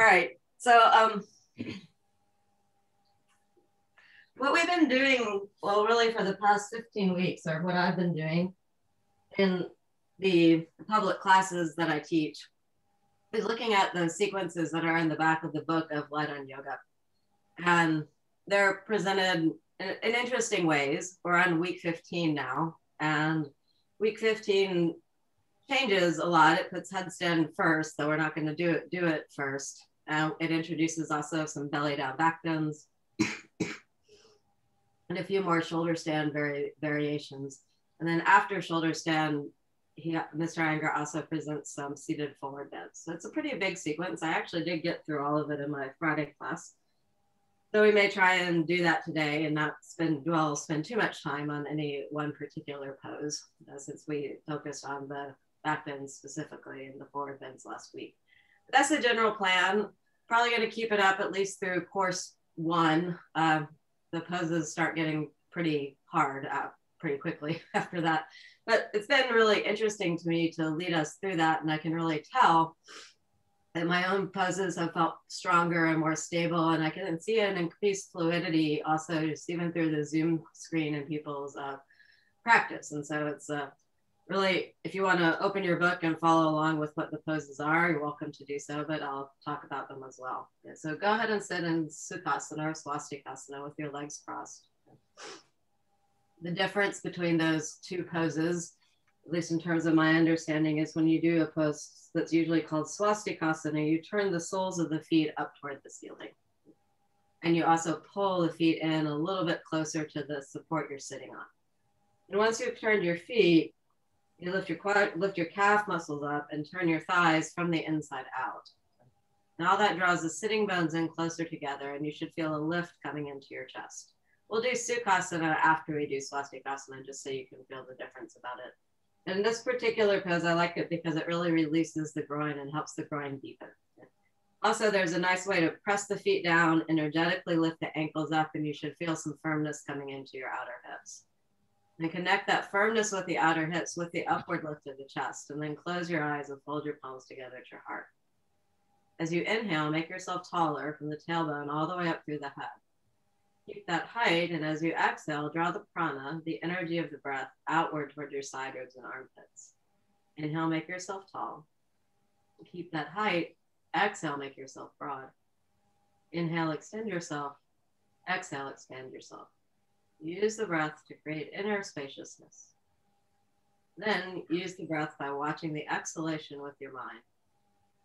All right, so what we've been doing, well, really for the past 15 weeks, or what I've been doing in the public classes that I teach, is looking at the sequences that are in the back of the book of Light on Yoga. And they're presented in interesting ways. We're on week 15 now, and week 15 changes a lot. It puts headstand first, though we're not going to do it first. It introduces also some belly down back bends and a few more shoulder stand variations. And then after shoulder stand, Mr. Iyengar also presents some seated forward bends. So it's a pretty big sequence. I actually did get through all of it in my Friday class. So we may try and do that today and not spend too much time on any one particular pose, since we focused on the back bends specifically and the forward bends last week. But that's the general plan. Probably going to keep it up at least through course one. The poses start getting pretty hard pretty quickly after that. But it's been really interesting to me to lead us through that, and I can really tell that my own poses have felt stronger and more stable, and I can see an increased fluidity also just even through the Zoom screen in people's practice. And so it's really, if you want to open your book and follow along with what the poses are, you're welcome to do so, but I'll talk about them as well. Yeah, so go ahead and sit in Sukhasana or Swastikasana with your legs crossed. The difference between those two poses, at least in terms of my understanding, is when you do a pose that's usually called Swastikasana, you turn the soles of the feet up toward the ceiling. And you also pull the feet in a little bit closer to the support you're sitting on. And once you've turned your feet, you lift your calf muscles up and turn your thighs from the inside out. And all that draws the sitting bones in closer together, and you should feel a lift coming into your chest. We'll do Sukhasana after we do Swastikasana, just so you can feel the difference about it. And this particular pose, I like it because it really releases the groin and helps the groin deepen. Also, there's a nice way to press the feet down, energetically lift the ankles up, and you should feel some firmness coming into your outer hips. And connect that firmness with the outer hips with the upward lift of the chest, and then close your eyes and fold your palms together at your heart. As you inhale, make yourself taller from the tailbone all the way up through the head. Keep that height, and as you exhale, draw the prana, the energy of the breath, outward toward your side ribs and armpits. Inhale, make yourself tall. Keep that height. Exhale, make yourself broad. Inhale, extend yourself. Exhale, expand yourself. Use the breath to create inner spaciousness. Then use the breath by watching the exhalation with your mind,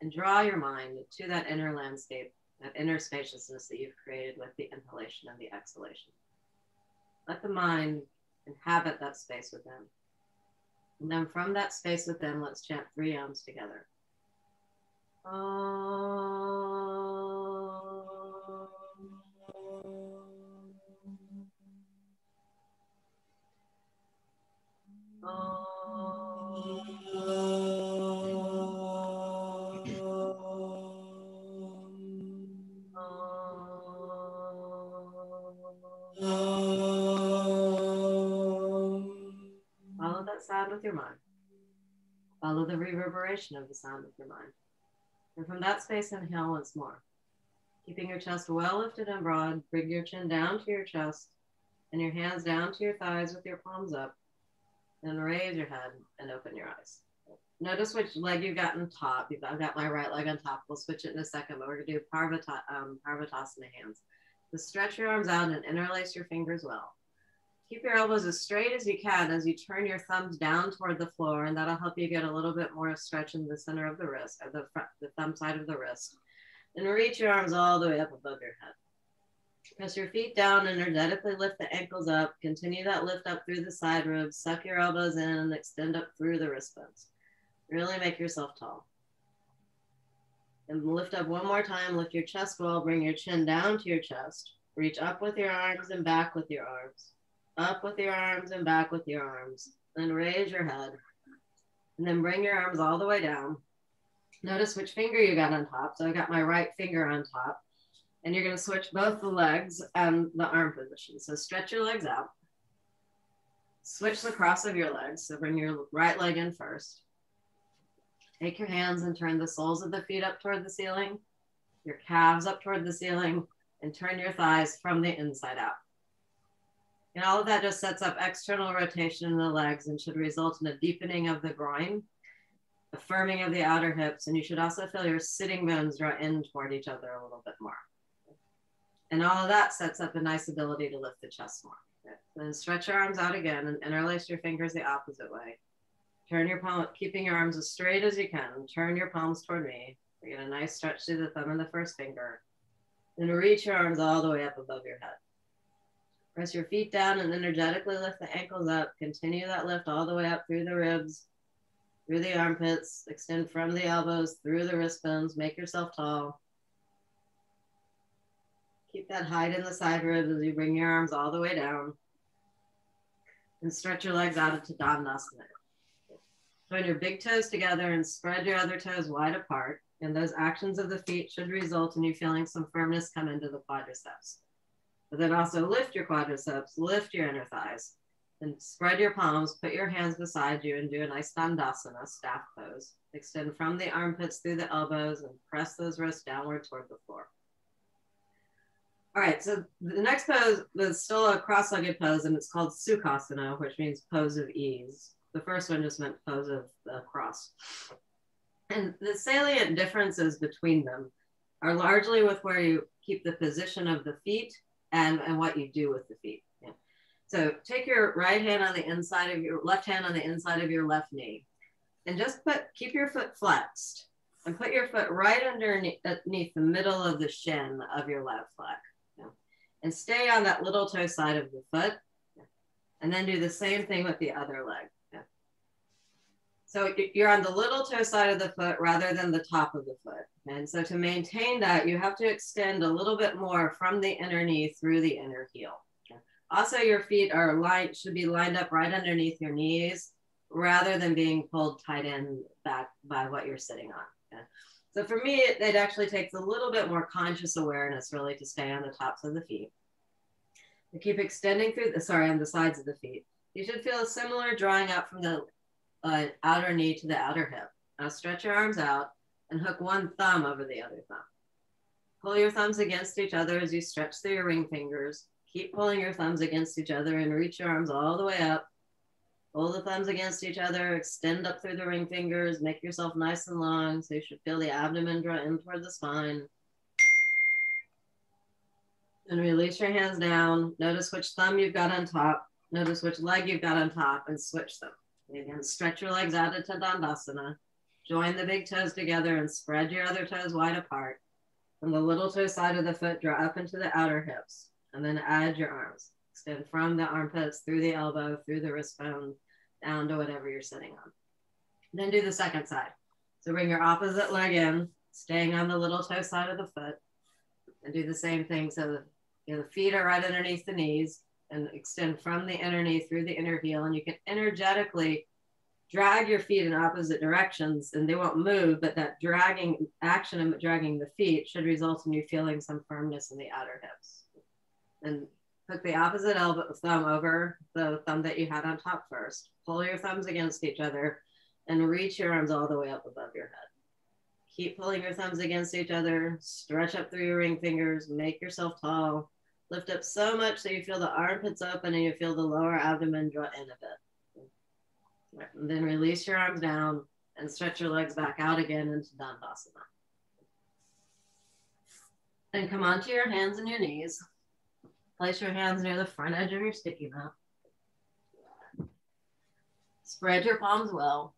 and draw your mind to that inner landscape, that inner spaciousness that you've created with the inhalation and the exhalation. Let the mind inhabit that space within. And then from that space within, let's chant three Om's together. Om. Om. Sound with your mind. Follow the reverberation of the sound with your mind. And from that space, inhale once more. Keeping your chest well lifted and broad, bring your chin down to your chest and your hands down to your thighs with your palms up. Then raise your head and open your eyes. Notice which leg you've got on top. I've got my right leg on top. We'll switch it in a second, but we're going to do Parsvakonasana hands. So stretch your arms out and interlace your fingers well. Keep your elbows as straight as you can as you turn your thumbs down toward the floor, and that'll help you get a little bit more stretch in the center of the wrist, or the thumb side of the wrist. And reach your arms all the way up above your head. Press your feet down, energetically lift the ankles up. Continue that lift up through the side ribs. Suck your elbows in and extend up through the wristbones. Really make yourself tall. And lift up one more time. Lift your chest well. Bring your chin down to your chest. Reach up with your arms and back with your arms. Up with your arms and back with your arms. Then raise your head. And then bring your arms all the way down. Notice which finger you got on top. So I got my right finger on top. And you're gonna switch both the legs and the arm position. So stretch your legs out. Switch the cross of your legs. So bring your right leg in first. Take your hands and turn the soles of the feet up toward the ceiling. your calves up toward the ceiling, and turn your thighs from the inside out. And all of that just sets up external rotation in the legs and should result in a deepening of the groin, a firming of the outer hips, and you should also feel your sitting bones draw in toward each other a little bit more. And all of that sets up a nice ability to lift the chest more. Then stretch your arms out again and interlace your fingers the opposite way. Turn your palm, keeping your arms as straight as you can. Turn your palms toward me. You get a nice stretch through the thumb and the first finger. Then reach your arms all the way up above your head. Press your feet down and energetically lift the ankles up. Continue that lift all the way up through the ribs, through the armpits, extend from the elbows, through the wrist bones, make yourself tall. Keep that height in the side ribs as you bring your arms all the way down. And stretch your legs out into Dandasana. Join your big toes together and spread your other toes wide apart. And those actions of the feet should result in you feeling some firmness come into the quadriceps. But then also lift your quadriceps, lift your inner thighs, and spread your palms, put your hands beside you and do a nice Dandasana, staff pose. Extend from the armpits through the elbows and press those wrists downward toward the floor. All right, so the next pose is still a cross-legged pose and it's called Sukhasana, which means pose of ease. The first one just meant pose of the cross. And the salient differences between them are largely with where you keep the position of the feet and what you do with the feet. Yeah. So take your right hand on the inside of your left hand on the inside of your left knee and just keep your foot flexed and put your foot right underneath the middle of the shin of your left leg. And stay on that little toe side of the foot. And then do the same thing with the other leg. Yeah. So you're on the little toe side of the foot rather than the top of the foot. And so to maintain that, you have to extend a little bit more from the inner knee through the inner heel. Yeah. Also, your feet are should be lined up right underneath your knees rather than being pulled tight in back by what you're sitting on. Yeah. So for me, it actually takes a little bit more conscious awareness really to stay on the tops of the feet. You keep extending through, on the sides of the feet. You should feel a similar drawing up from the outer knee to the outer hip. Now stretch your arms out and hook one thumb over the other thumb. Pull your thumbs against each other as you stretch through your ring fingers. Keep pulling your thumbs against each other and reach your arms all the way up. Pull the thumbs against each other, extend up through the ring fingers, make yourself nice and long, so you should feel the abdomen draw in toward the spine. And release your hands down. Notice which thumb you've got on top. Notice which leg you've got on top and switch them. And again, stretch your legs out into Dandasana. Join the big toes together and spread your other toes wide apart. From the little toe side of the foot, draw up into the outer hips and then add your arms. Extend from the armpits, through the elbow, through the wrist bone, down to whatever you're sitting on. Then do the second side. So bring your opposite leg in, staying on the little toe side of the foot, and do the same thing. So the feet are right underneath the knees and extend from the inner knee through the inner heel. And you can energetically drag your feet in opposite directions and they won't move, but that dragging action of dragging the feet should result in you feeling some firmness in the outer hips. And hook the opposite thumb over the thumb that you had on top first. Pull your thumbs against each other and reach your arms all the way up above your head. Keep pulling your thumbs against each other. Stretch up through your ring fingers. Make yourself tall. Lift up so much that you feel the armpits open and you feel the lower abdomen draw in a bit. And then release your arms down and stretch your legs back out again into Dandasana. And come onto your hands and your knees. Place your hands near the front edge of your sticky mat. Spread your palms well.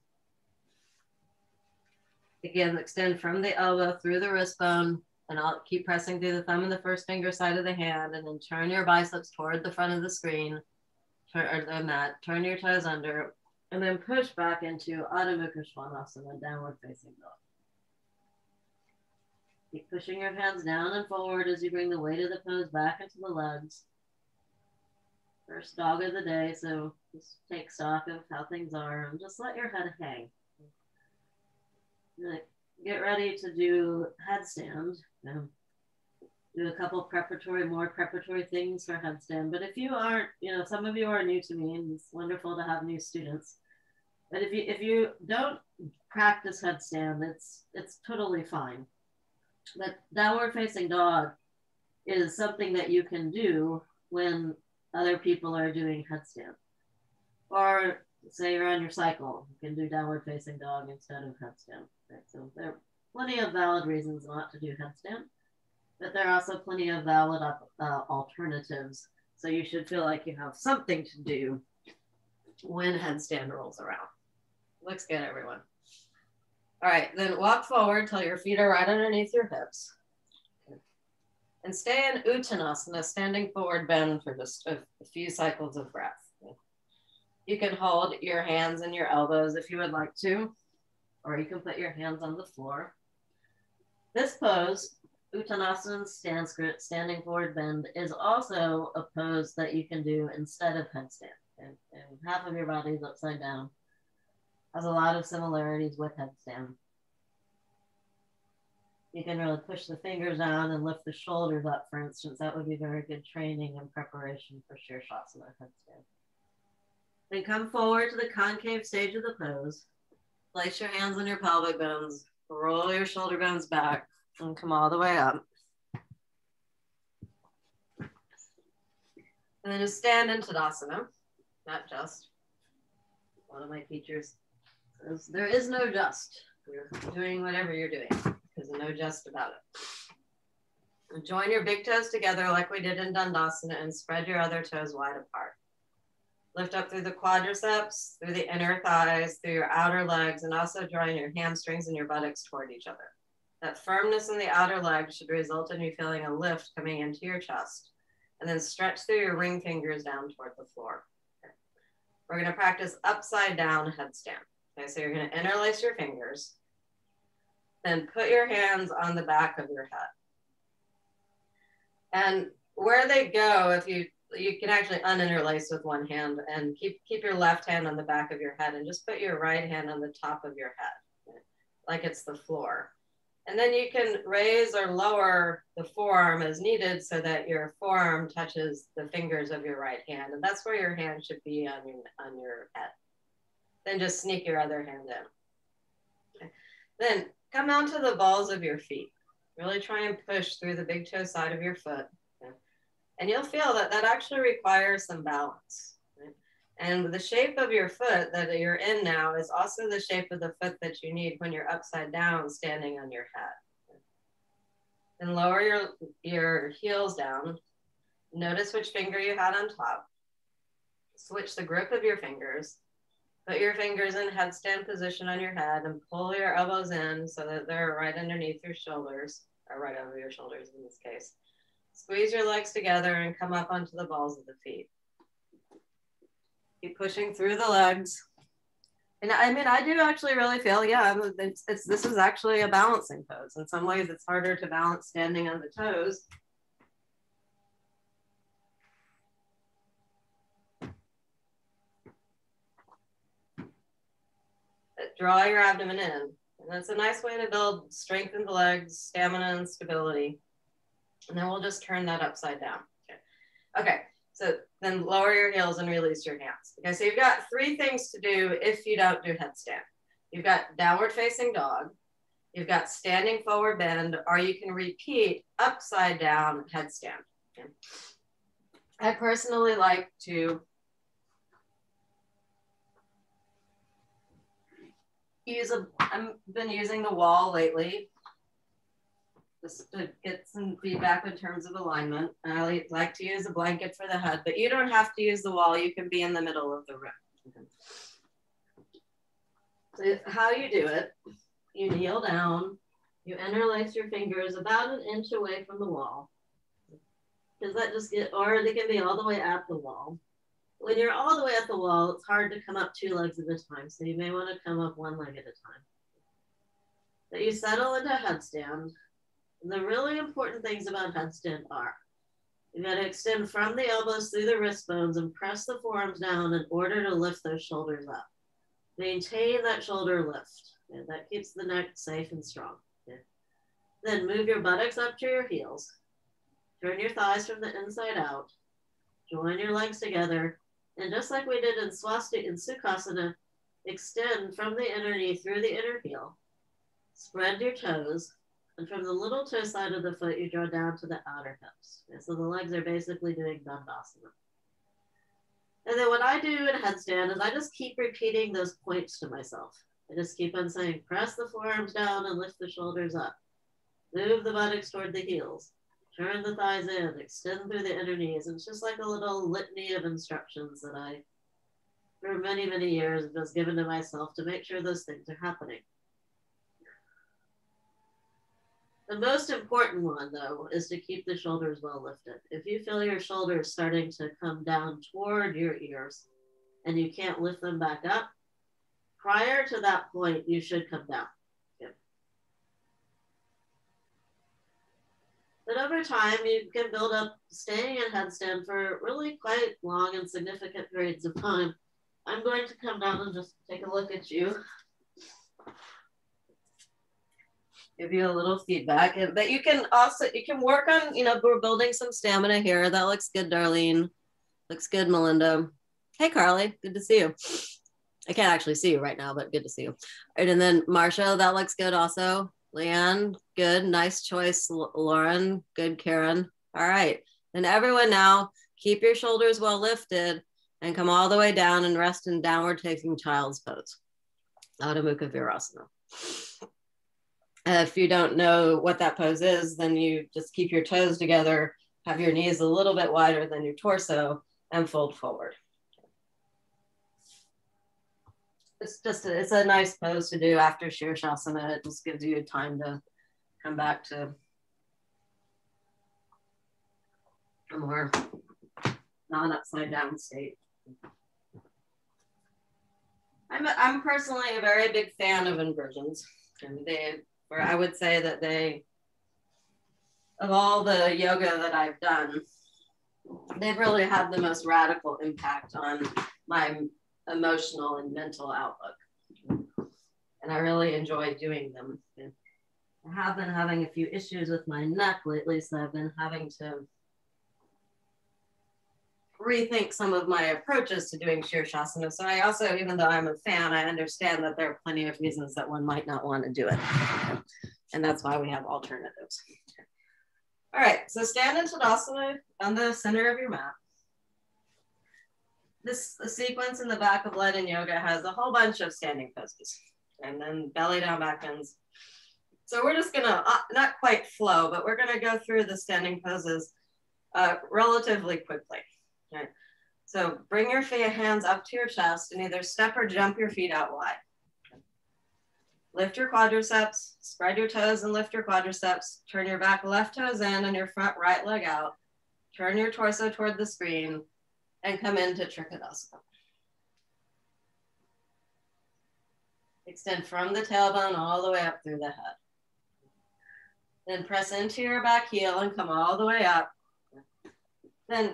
Again, extend from the elbow through the wrist bone, and I'll keep pressing through the thumb and the first finger side of the hand, and then turn your biceps toward the front of the screen, or the mat, turn your toes under, and then push back into Ardha Chandrasana, downward facing dog. Keep pushing your hands down and forward as you bring the weight of the pose back into the legs. First dog of the day, so just take stock of how things are and just let your head hang. Get ready to do headstand. Do a couple more preparatory things for headstand. But if you aren't, some of you are new to me and it's wonderful to have new students. But if you don't practice headstand, it's totally fine. But downward facing dog is something that you can do when other people are doing headstand. Or say you're on your cycle, you can do downward facing dog instead of headstand. Right? So there are plenty of valid reasons not to do headstand, but there are also plenty of valid alternatives. So you should feel like you have something to do when headstand rolls around. Looks good, everyone. All right, then walk forward till your feet are right underneath your hips. And stay in Uttanasana, standing forward bend for just a few cycles of breath. You can hold your hands and your elbows if you would like to, or you can put your hands on the floor. This pose, Uttanasana in Sanskrit, standing forward bend, is also a pose that you can do instead of headstand. And half of your body is upside down. Has a lot of similarities with headstand. You can really push the fingers down and lift the shoulders up, for instance. That would be very good training and preparation for Shirshasana headstand. Then come forward to the concave stage of the pose. Place your hands on your pelvic bones, roll your shoulder bones back, and come all the way up. And then just stand in Tadasana, not just. One of my teachers says, there is no just. You're doing whatever you're doing. There's no just about it. And join your big toes together like we did in Dandasana and spread your other toes wide apart. Lift up through the quadriceps, through the inner thighs, through your outer legs, and also drawing your hamstrings and your buttocks toward each other. That firmness in the outer leg should result in you feeling a lift coming into your chest, and then stretch through your ring fingers down toward the floor. Okay. We're gonna practice upside down headstand. Okay, so you're gonna interlace your fingers, then put your hands on the back of your head. And where they go, if you can actually uninterlace with one hand and keep your left hand on the back of your head and just put your right hand on the top of your head, like it's the floor. And then you can raise or lower the forearm as needed so that your forearm touches the fingers of your right hand. And that's where your hand should be on your head. Then just sneak your other hand in. Okay. Then come out to the balls of your feet. Really try and push through the big toe side of your foot. Okay? And you'll feel that that actually requires some balance. Right? And the shape of your foot that you're in now is also the shape of the foot that you need when you're upside down standing on your head. Okay? Then lower your heels down. Notice which finger you had on top. Switch the grip of your fingers. Put your fingers in headstand position on your head and pull your elbows in so that they're right underneath your shoulders, or right over your shoulders in this case. Squeeze your legs together and come up onto the balls of the feet. Keep pushing through the legs. And I mean, I do actually really feel, yeah, this is actually a balancing pose. In some ways, it's harder to balance standing on the toes. Draw your abdomen in. And that's a nice way to build strength in the legs, stamina and stability. And then we'll just turn that upside down. Okay, so then lower your heels and release your hands. Okay, so you've got three things to do if you don't do headstand. You've got downward facing dog, you've got standing forward bend, or you can repeat upside down headstand. Okay. I personally like to I've been using the wall lately just to get some feedback in terms of alignment. And I like to use a blanket for the head, but you don't have to use the wall. You can be in the middle of the room. Okay. So how you do it, you kneel down, you interlace your fingers about an inch away from the wall. Because that just or they can be all the way at the wall. When you're all the way at the wall, it's hard to come up two legs at a time. So you may want to come up one leg at a time. But you settle into headstand. And the really important things about headstand are, you got to extend from the elbows through the wrist bones and press the forearms down in order to lift those shoulders up. Maintain that shoulder lift. Okay? That keeps the neck safe and strong. Okay? Then move your buttocks up to your heels. Turn your thighs from the inside out. Join your legs together. And just like we did in Swastikasana and Sukhasana, extend from the inner knee through the inner heel, spread your toes, And from the little toe side of the foot, you draw down to the outer hips. Okay, so the legs are basically doing Dandasana. And then what I do in headstand is I just keep repeating those points to myself. I just keep on saying, press the forearms down and lift the shoulders up. Move the buttocks toward the heels. Turn the thighs in, extend through the inner knees. And it's just like a little litany of instructions that I, for many, many years, have just given to myself to make sure those things are happening. The most important one, though, is to keep the shoulders well lifted. If you feel your shoulders starting to come down toward your ears and you can't lift them back up, prior to that point, you should come down. Yep. But over time, you can build up staying in headstand for really quite long and significant periods of time. I'm going to come down and just take a look at you. Give you a little feedback, but you can also, you can work on, you know, we're building some stamina here. That looks good, Darlene. Looks good, Melinda. Hey, Carly, good to see you. I can't actually see you right now, but good to see you. All right, and then Marsha, that looks good also. Leanne, good, nice choice. Lauren, good, Karen. All right, and everyone now, keep your shoulders well lifted and come all the way down and rest in downward facing child's pose. Adho Mukha Virasana. If you don't know what that pose is, then you just keep your toes together, have your knees a little bit wider than your torso, and fold forward. It's just, it's a nice pose to do after Shirshasana. It just gives you time to come back to a more non-upside down state. I'm personally a very big fan of inversions. And they, where I would say that they, of all the yoga that I've done, they've really had the most radical impact on my emotional and mental outlook. And I really enjoy doing them. I have been having a few issues with my neck lately, so I've been having to rethink some of my approaches to doing Shirshasana. So I also, even though I'm a fan, I understand that there are plenty of reasons that one might not want to do it. And that's why we have alternatives. All right, so stand in Tadasana on the center of your mat. This sequence in the back of Light on Yoga has a whole bunch of standing poses. And then belly down, back bends. So we're just gonna, not quite flow, but we're gonna go through the standing poses relatively quickly. All right. So bring your hands up to your chest and either step or jump your feet out wide. Okay. Lift your quadriceps, spread your toes and lift your quadriceps. Turn your back left toes in and your front right leg out. Turn your torso toward the screen and come into Trikonasana. Extend from the tailbone all the way up through the head. Then press into your back heel and come all the way up. Then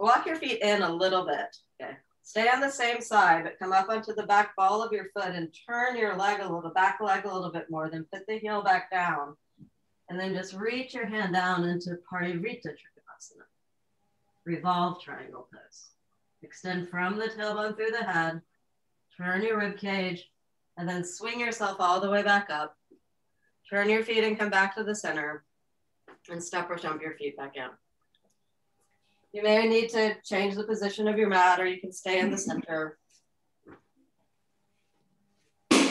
walk your feet in a little bit, okay? Stay on the same side, but come up onto the back ball of your foot and turn your leg a little, back leg a little bit more, then put the heel back down. And then just reach your hand down into Parivrtta Trikonasana, revolve triangle pose. Extend from the tailbone through the head, turn your rib cage, and then swing yourself all the way back up. Turn your feet and come back to the center and step or jump your feet back in. You may need to change the position of your mat or you can stay in the center. And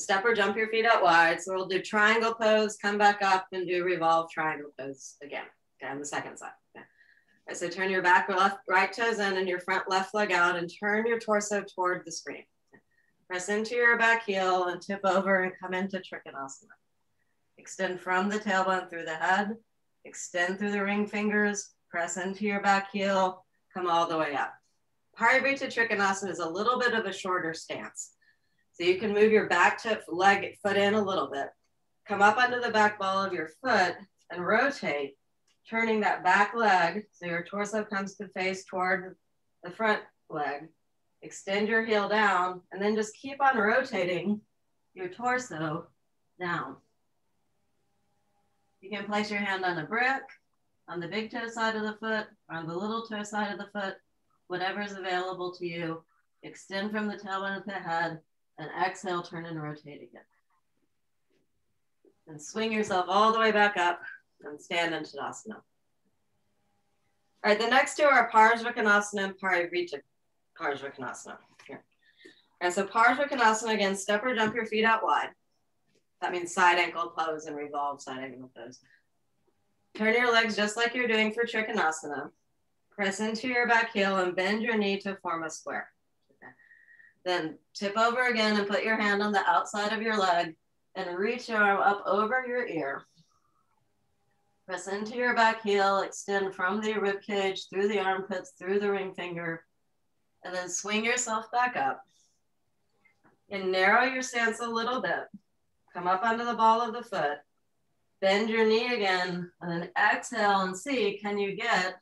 step or jump your feet out wide. So we'll do triangle pose, come back up and do revolve triangle pose again. Okay, on the second side. Okay. All right, so turn your back right toes in and your front left leg out and turn your torso toward the screen. Okay. Press into your back heel and tip over and come into Trikonasana. Extend from the tailbone through the head, extend through the ring fingers, press into your back heel, come all the way up. Parivrtta Trikonasana is a little bit of a shorter stance. So you can move your back foot in a little bit, come up under the back ball of your foot and rotate, turning that back leg so your torso comes to face toward the front leg, extend your heel down, and then just keep on rotating your torso down. You can place your hand on a brick, on the big toe side of the foot, or on the little toe side of the foot, whatever is available to you. Extend from the tailbone of the head and exhale, turn and rotate again. And swing yourself all the way back up and stand in Tadasana. All right, the next two are Parsvakonasana and Parivrtta Parsvakonasana. Here. All right, so Parsvakonasana, again, step or jump your feet out wide. That means side ankle pose and revolve side ankle pose. Turn your legs just like you're doing for Trikonasana. Press into your back heel and bend your knee to form a square. Okay. Then tip over again and put your hand on the outside of your leg and reach your arm up over your ear. Press into your back heel, extend from the rib cage through the armpits, through the ring finger, and then swing yourself back up. And narrow your stance a little bit. Come up under the ball of the foot. Bend your knee again, and then exhale and see, can you get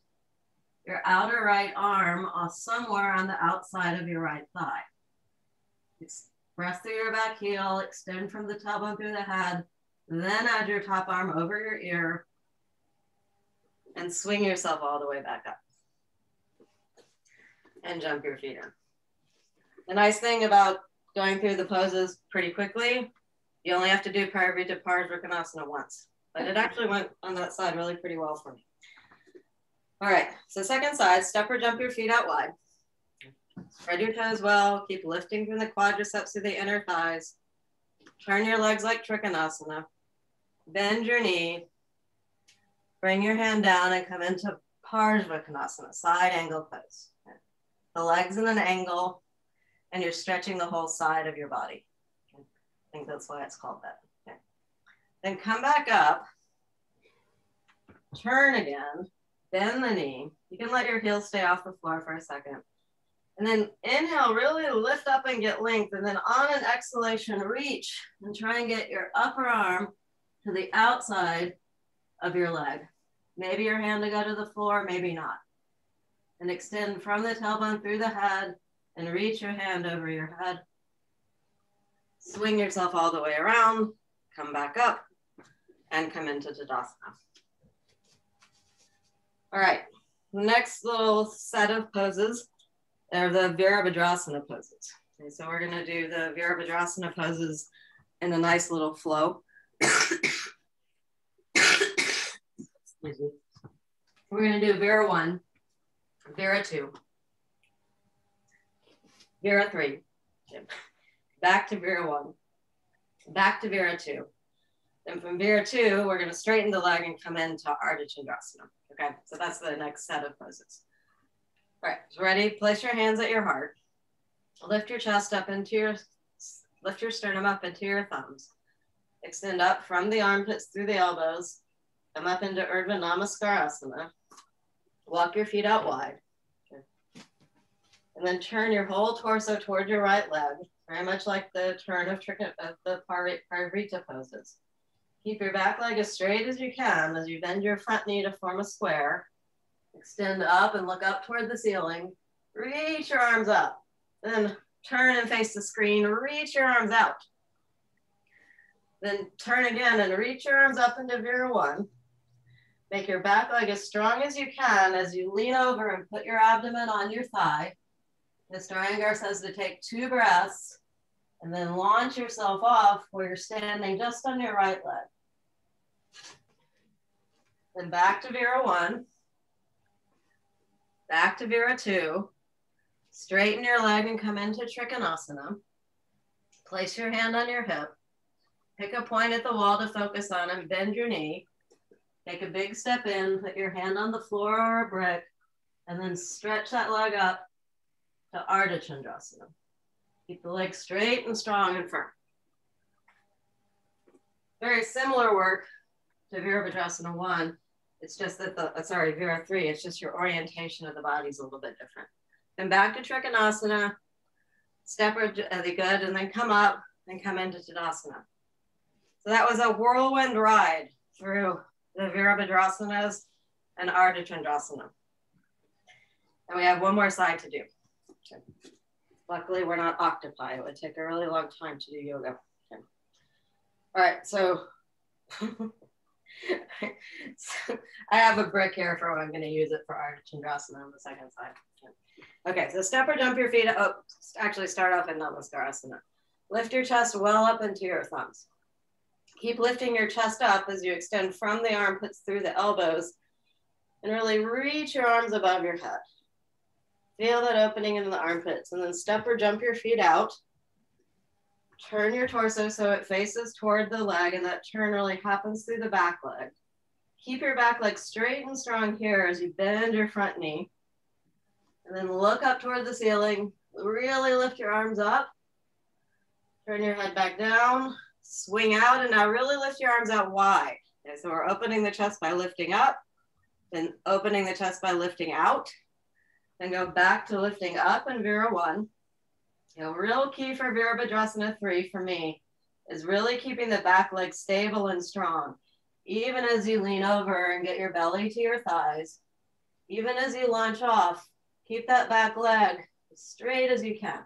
your outer right arm off somewhere on the outside of your right thigh. Press through your back heel, extend from the tailbone through the head, then add your top arm over your ear and swing yourself all the way back up and jump your feet in. The nice thing about going through the poses pretty quickly, you only have to do Parivrtta Parsvakonasana once, but it actually went on that side really pretty well for me. All right, so second side, step or jump your feet out wide. Spread your toes well, keep lifting from the quadriceps to the inner thighs. Turn your legs like Trikonasana. Bend your knee, bring your hand down and come into Parsvakonasana, side angle pose. Okay. The legs in an angle and you're stretching the whole side of your body. Okay. I think that's why it's called that. Okay. Then come back up, turn again, bend the knee. You can let your heels stay off the floor for a second. And then inhale, really lift up and get length. And then on an exhalation, reach and try and get your upper arm to the outside of your leg. Maybe your hand to go to the floor, maybe not. And extend from the tailbone through the head and reach your hand over your head. Swing yourself all the way around, come back up and come into Tadasana. All right, next little set of poses are the Virabhadrasana poses. Okay, so we're gonna do the Virabhadrasana poses in a nice little flow. We're gonna do Vira 1, Vira 2, Vira 3, back to Vira 1, back to Vira 2. And from Vira 2, we're gonna straighten the leg and come into Ardha Chandrasana. Okay, so that's the next set of poses. All right, so ready? Place your hands at your heart. Lift your sternum up into your thumbs. Extend up from the armpits through the elbows. Come up into Urdhva Namaskarasana. Walk your feet out wide. Okay. And then turn your whole torso toward your right leg, very much like the turn of the Parivrtta poses. Keep your back leg as straight as you can as you bend your front knee to form a square. Extend up and look up toward the ceiling. Reach your arms up. Then turn and face the screen. Reach your arms out. Then turn again and reach your arms up into Vira 1. Make your back leg as strong as you can as you lean over and put your abdomen on your thigh. Mr. Iyengar says to take 2 breaths and then launch yourself off where you're standing just on your right leg. Then back to Vira 1. Back to Vira 2, straighten your leg and come into Trikonasana. Place your hand on your hip, pick a point at the wall to focus on and bend your knee. Take a big step in, put your hand on the floor or a brick, and then stretch that leg up to Ardha Chandrasana. Keep the leg straight and strong and firm. Very similar work to Virabhadrasana 1. It's just that Vira 3, it's just your orientation of the body's a little bit different. Then back to Trikonasana, step or the good, and then come up and come into Tadasana. So that was a whirlwind ride through the Virabhadrasanas and Ardha Chandrasana. And we have one more side to do. Okay. Luckily, we're not octopi. It would take a really long time to do yoga. Okay. All right, so. So I have a brick here for what I'm going to use it for Ardha Chandrasana on the second side. Okay, so step or jump your feet. Actually start off in Namaskarasana. Lift your chest well up into your thumbs. Keep lifting your chest up as you extend from the armpits through the elbows and really reach your arms above your head. Feel that opening in the armpits and then step or jump your feet out. Turn your torso so it faces toward the leg, and that turn really happens through the back leg. Keep your back leg straight and strong here as you bend your front knee. And then look up toward the ceiling. Really lift your arms up. Turn your head back down. Swing out, and now really lift your arms out wide. Okay, so we're opening the chest by lifting up, then opening the chest by lifting out, then go back to lifting up and Vira one. You know, real key for Virabhadrasana 3 for me is really keeping the back leg stable and strong. Even as you lean over and get your belly to your thighs, even as you launch off, keep that back leg as straight as you can.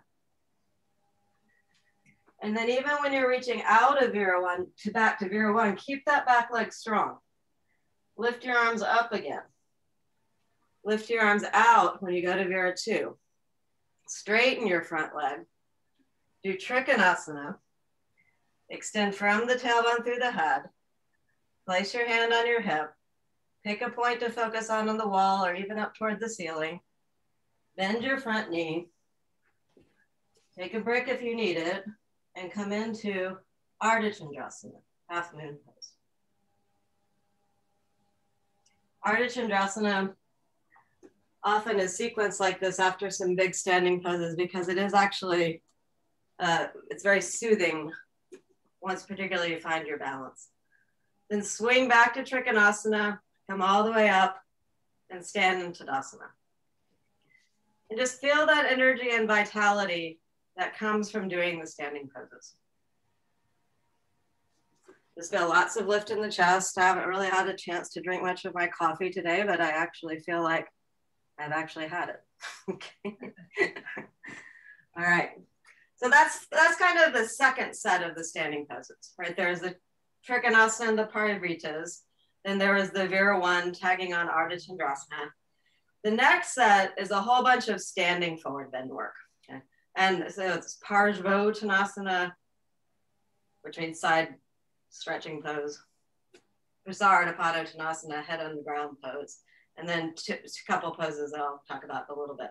And then even when you're reaching out of Vira 1 to back to Vira 1, keep that back leg strong. Lift your arms up again. Lift your arms out when you go to Vira 2. Straighten your front leg. Do Trikonasana. Extend from the tailbone through the head. Place your hand on your hip. Pick a point to focus on the wall or even up toward the ceiling. Bend your front knee. Take a break if you need it. And come into Ardha Chandrasana, half moon pose. Ardha Chandrasana often is sequenced like this after some big standing poses because it is actually, it's very soothing once particularly you find your balance. Then swing back to Trikonasana, come all the way up and stand in Tadasana. And just feel that energy and vitality that comes from doing the standing poses. Just feel lots of lift in the chest. I haven't really had a chance to drink much of my coffee today, but I actually feel like I've actually had it. Okay. All right. So that's kind of the second set of the standing poses, right? There's the Trikonasana and the Parivrttas. Then there was the Vira 1 tagging on Ardha Chandrasana. The next set is a whole bunch of standing forward bend work. Okay. And so it's Parsvottanasana, which means side stretching pose. Prasarita Padottanasana, head on the ground pose. And then a couple poses that I'll talk about in a little bit.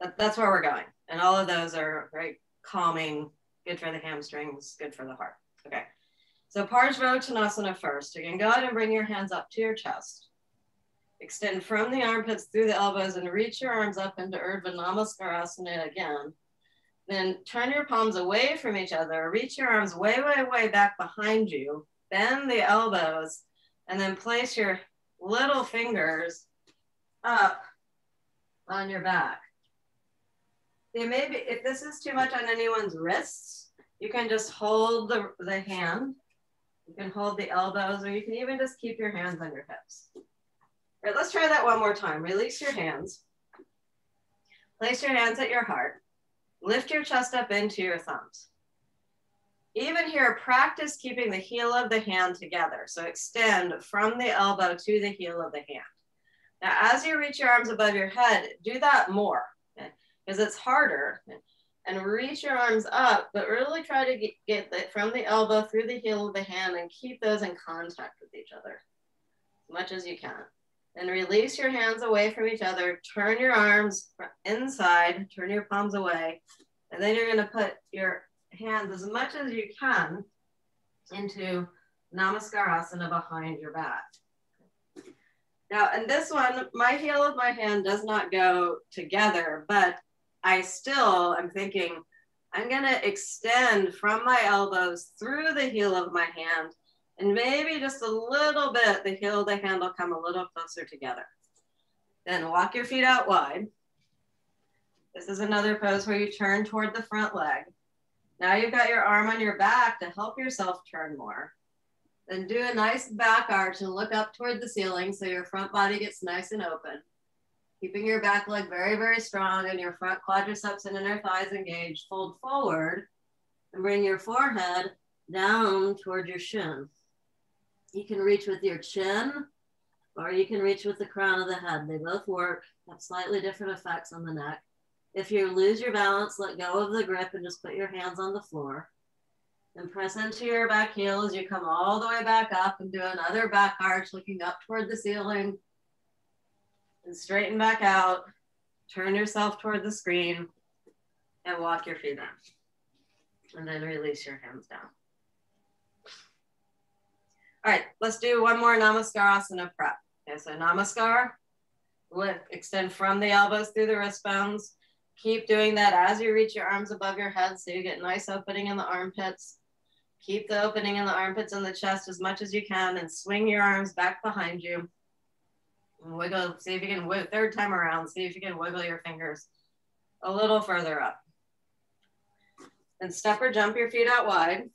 But that's where we're going. And all of those are very calming, good for the hamstrings, good for the heart. Okay, so Parsvottanasana first. You can go ahead and bring your hands up to your chest. Extend from the armpits through the elbows and reach your arms up into Urdhva Namaskarasana again. Then turn your palms away from each other. Reach your arms way, way, way back behind you. Bend the elbows and then place your little fingers up on your back. They may be, if this is too much on anyone's wrists, you can just hold the hand. You can hold the elbows, or you can even just keep your hands on your hips. All right, let's try that one more time. Release your hands. Place your hands at your heart. Lift your chest up into your thumbs. Even here, practice keeping the heel of the hand together. So extend from the elbow to the heel of the hand. Now, as you reach your arms above your head, do that more, okay? Because it's harder. And reach your arms up, but really try to get it from the elbow through the heel of the hand and keep those in contact with each other as much as you can. Then release your hands away from each other. Turn your arms inside, turn your palms away. And then you're gonna put your hands as much as you can into Namaskarasana behind your back. Now, in this one, my heel of my hand does not go together, but I still am thinking, I'm gonna extend from my elbows through the heel of my hand. And maybe just a little bit, the heel of the hand will come a little closer together. Then walk your feet out wide. This is another pose where you turn toward the front leg. Now you've got your arm on your back to help yourself turn more. Then do a nice back arch and look up toward the ceiling so your front body gets nice and open. Keeping your back leg very, very strong and your front quadriceps and inner thighs engaged. Fold forward and bring your forehead down toward your shin. You can reach with your chin, or you can reach with the crown of the head. They both work, have slightly different effects on the neck. If you lose your balance, let go of the grip and just put your hands on the floor. And press into your back heel as you come all the way back up and do another back arch, looking up toward the ceiling. And straighten back out. Turn yourself toward the screen and walk your feet up. And then release your hands down. All right, let's do one more Namaskarasana prep. Okay, so Namaskar, lift, extend from the elbows through the wristbones. Keep doing that as you reach your arms above your head so you get nice opening in the armpits. Keep the opening in the armpits and the chest as much as you can and swing your arms back behind you. And wiggle, see if you can wiggle, third time around, see if you can wiggle your fingers a little further up. And step or jump your feet out wide.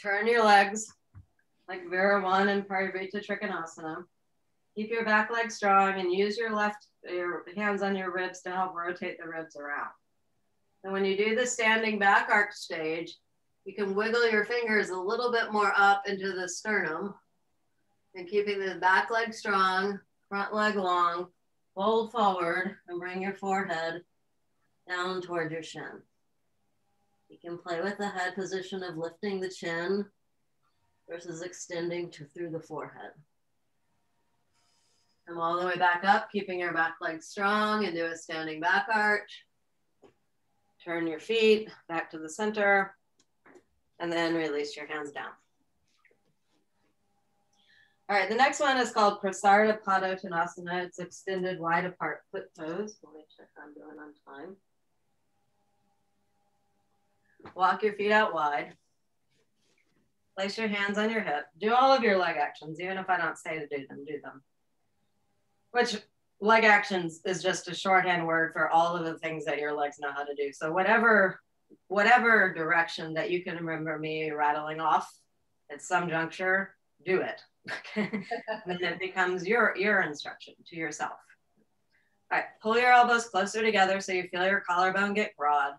Turn your legs like Virabhadrasana and Parivrtta Trikonasana. Keep your back leg strong and use your hands on your ribs to help rotate the ribs around. And when you do the standing back arch stage, you can wiggle your fingers a little bit more up into the sternum and keeping the back leg strong, front leg long, fold forward and bring your forehead down toward your shin. You can play with the head position of lifting the chin versus extending through the forehead. Come all the way back up, keeping your back leg strong and do a standing back arch. Turn your feet back to the center and then release your hands down. All right, the next one is called Prasarita Padottanasana. It's extended wide apart foot toes. We'll make sure I'm doing on time. Walk your feet out wide. Place your hands on your hip. Do all of your leg actions, even if I don't say to do them, do them. Which leg actions is just a shorthand word for all of the things that your legs know how to do. So whatever direction that you can remember me rattling off at some juncture, do it. Then it becomes your instruction to yourself. All right, pull your elbows closer together so you feel your collarbone get broad.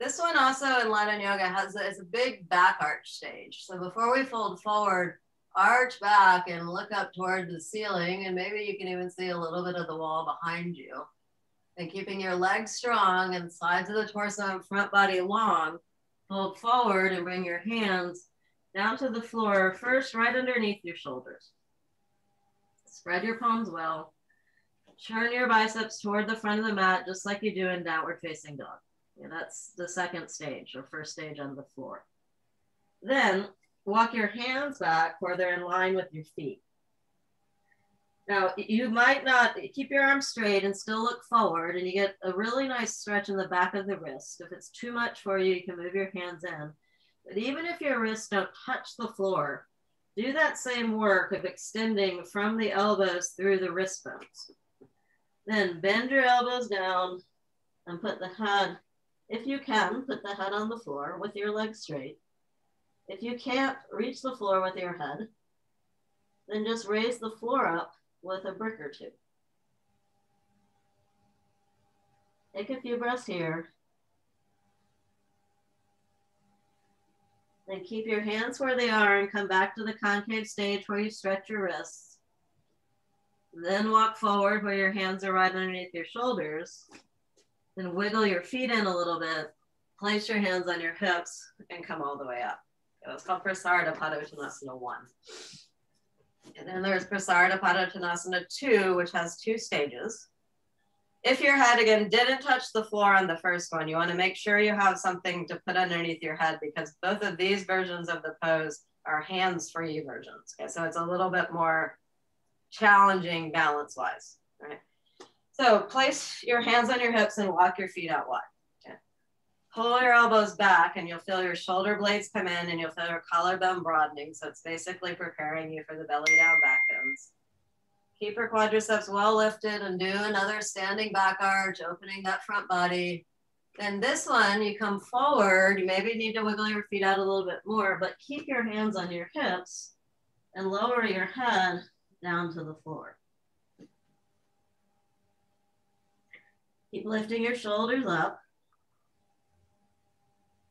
This one also in Light on Yoga is a big back arch stage. So before we fold forward, arch back and look up toward the ceiling, and maybe you can even see a little bit of the wall behind you. And keeping your legs strong and sides of the torso and front body long, fold forward and bring your hands down to the floor, first right underneath your shoulders. Spread your palms well. Turn your biceps toward the front of the mat, just like you do in downward facing dog. Yeah, that's the second stage or first stage on the floor. Then walk your hands back where they're in line with your feet. Now you might not keep your arms straight and still look forward, and you get a really nice stretch in the back of the wrist. If it's too much for you, you can move your hands in. But even if your wrists don't touch the floor, do that same work of extending from the elbows through the wrist bones. Then bend your elbows down and put the head, if you can, put the head on the floor with your legs straight. If you can't reach the floor with your head, then just raise the floor up with a brick or two. Take a few breaths here. Then keep your hands where they are and come back to the concave stage where you stretch your wrists. Then walk forward where your hands are right underneath your shoulders. Then wiggle your feet in a little bit. Place your hands on your hips and come all the way up. It was called Prasarita Padottanasana 1. And then there's Prasarita Padottanasana 2, which has two stages. If your head, again, didn't touch the floor on the first one, you want to make sure you have something to put underneath your head, because both of these versions of the pose are hands-free versions. Okay, so it's a little bit more challenging balance-wise, right? So place your hands on your hips and walk your feet out wide. Okay. Pull your elbows back and you'll feel your shoulder blades come in and you'll feel your collarbone broadening. So it's basically preparing you for the belly down back bends. Keep your quadriceps well lifted and do another standing back arch, opening that front body. Then this one, you come forward, you maybe need to wiggle your feet out a little bit more, but keep your hands on your hips and lower your head down to the floor. Keep lifting your shoulders up.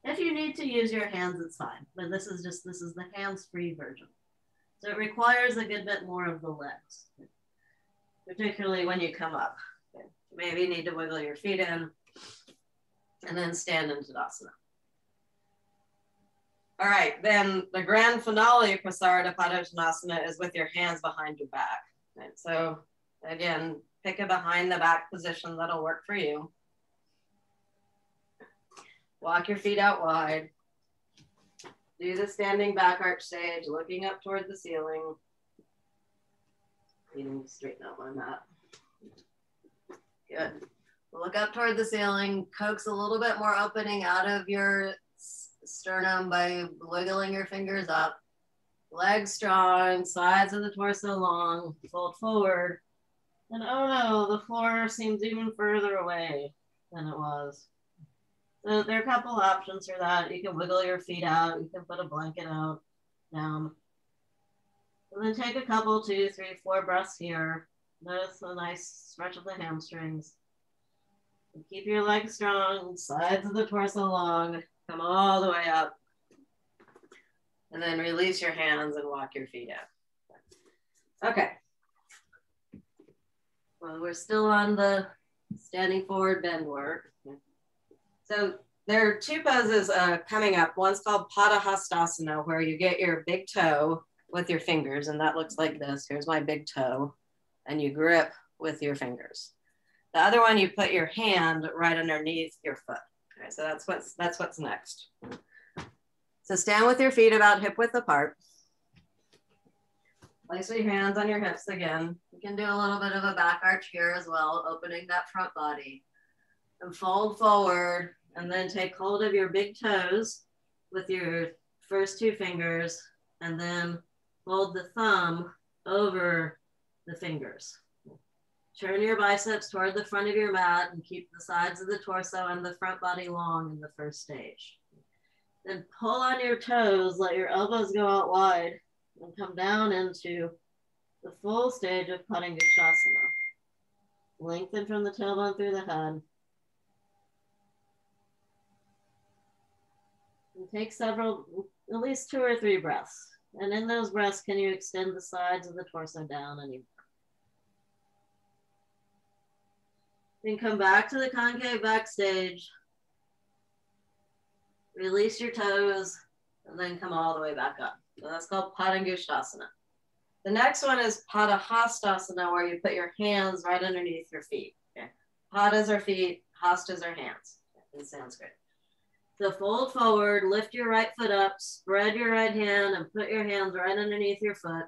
If you need to, use your hands inside, but this is the hands-free version. So it requires a good bit more of the legs, particularly when you come up. Okay. Maybe you need to wiggle your feet in and then stand in Tadasana. All right, then the grand finale of Prasarita Padottanasana is with your hands behind your back. Right? So again, pick a behind the back position that'll work for you. Walk your feet out wide. Do the standing back arch stage, looking up toward the ceiling. You need to straighten out my mat. Good. Look up toward the ceiling, coax a little bit more opening out of your sternum by wiggling your fingers up. Legs strong, sides of the torso long, fold forward. And oh no, the floor seems even further away than it was. So there are a couple options for that. You can wiggle your feet out. You can put a blanket out, down. And then take a couple, 2, 3, 4 breaths here. Notice a nice stretch of the hamstrings. And keep your legs strong, sides of the torso long. Come all the way up. And then release your hands and walk your feet out. Okay. Well, we're still on the standing forward bend work. So there are two poses coming up. One's called Padahastasana, where you get your big toe with your fingers, and that looks like this. Here's my big toe, and you grip with your fingers. The other one, you put your hand right underneath your foot. Okay, so that's what's next. So stand with your feet about hip width apart. Place your hands on your hips again. You can do a little bit of a back arch here as well, opening that front body. And fold forward, and then take hold of your big toes with your first two fingers, and then fold the thumb over the fingers. Turn your biceps toward the front of your mat and keep the sides of the torso and the front body long in the first stage. Then pull on your toes, let your elbows go out wide, and come down into the full stage of Padangusthasana. Lengthen from the tailbone through the head. And take at least 2 or 3 breaths. And in those breaths, can you extend the sides of the torso down anymore? Then come back to the concave backstage. Release your toes, and then come all the way back up. So that's called Padangusthasana. The next one is Padahastasana, where you put your hands right underneath your feet. Okay. Padas are feet, hastas are hands in Sanskrit. So fold forward, lift your right foot up, spread your right hand, and put your hands right underneath your foot.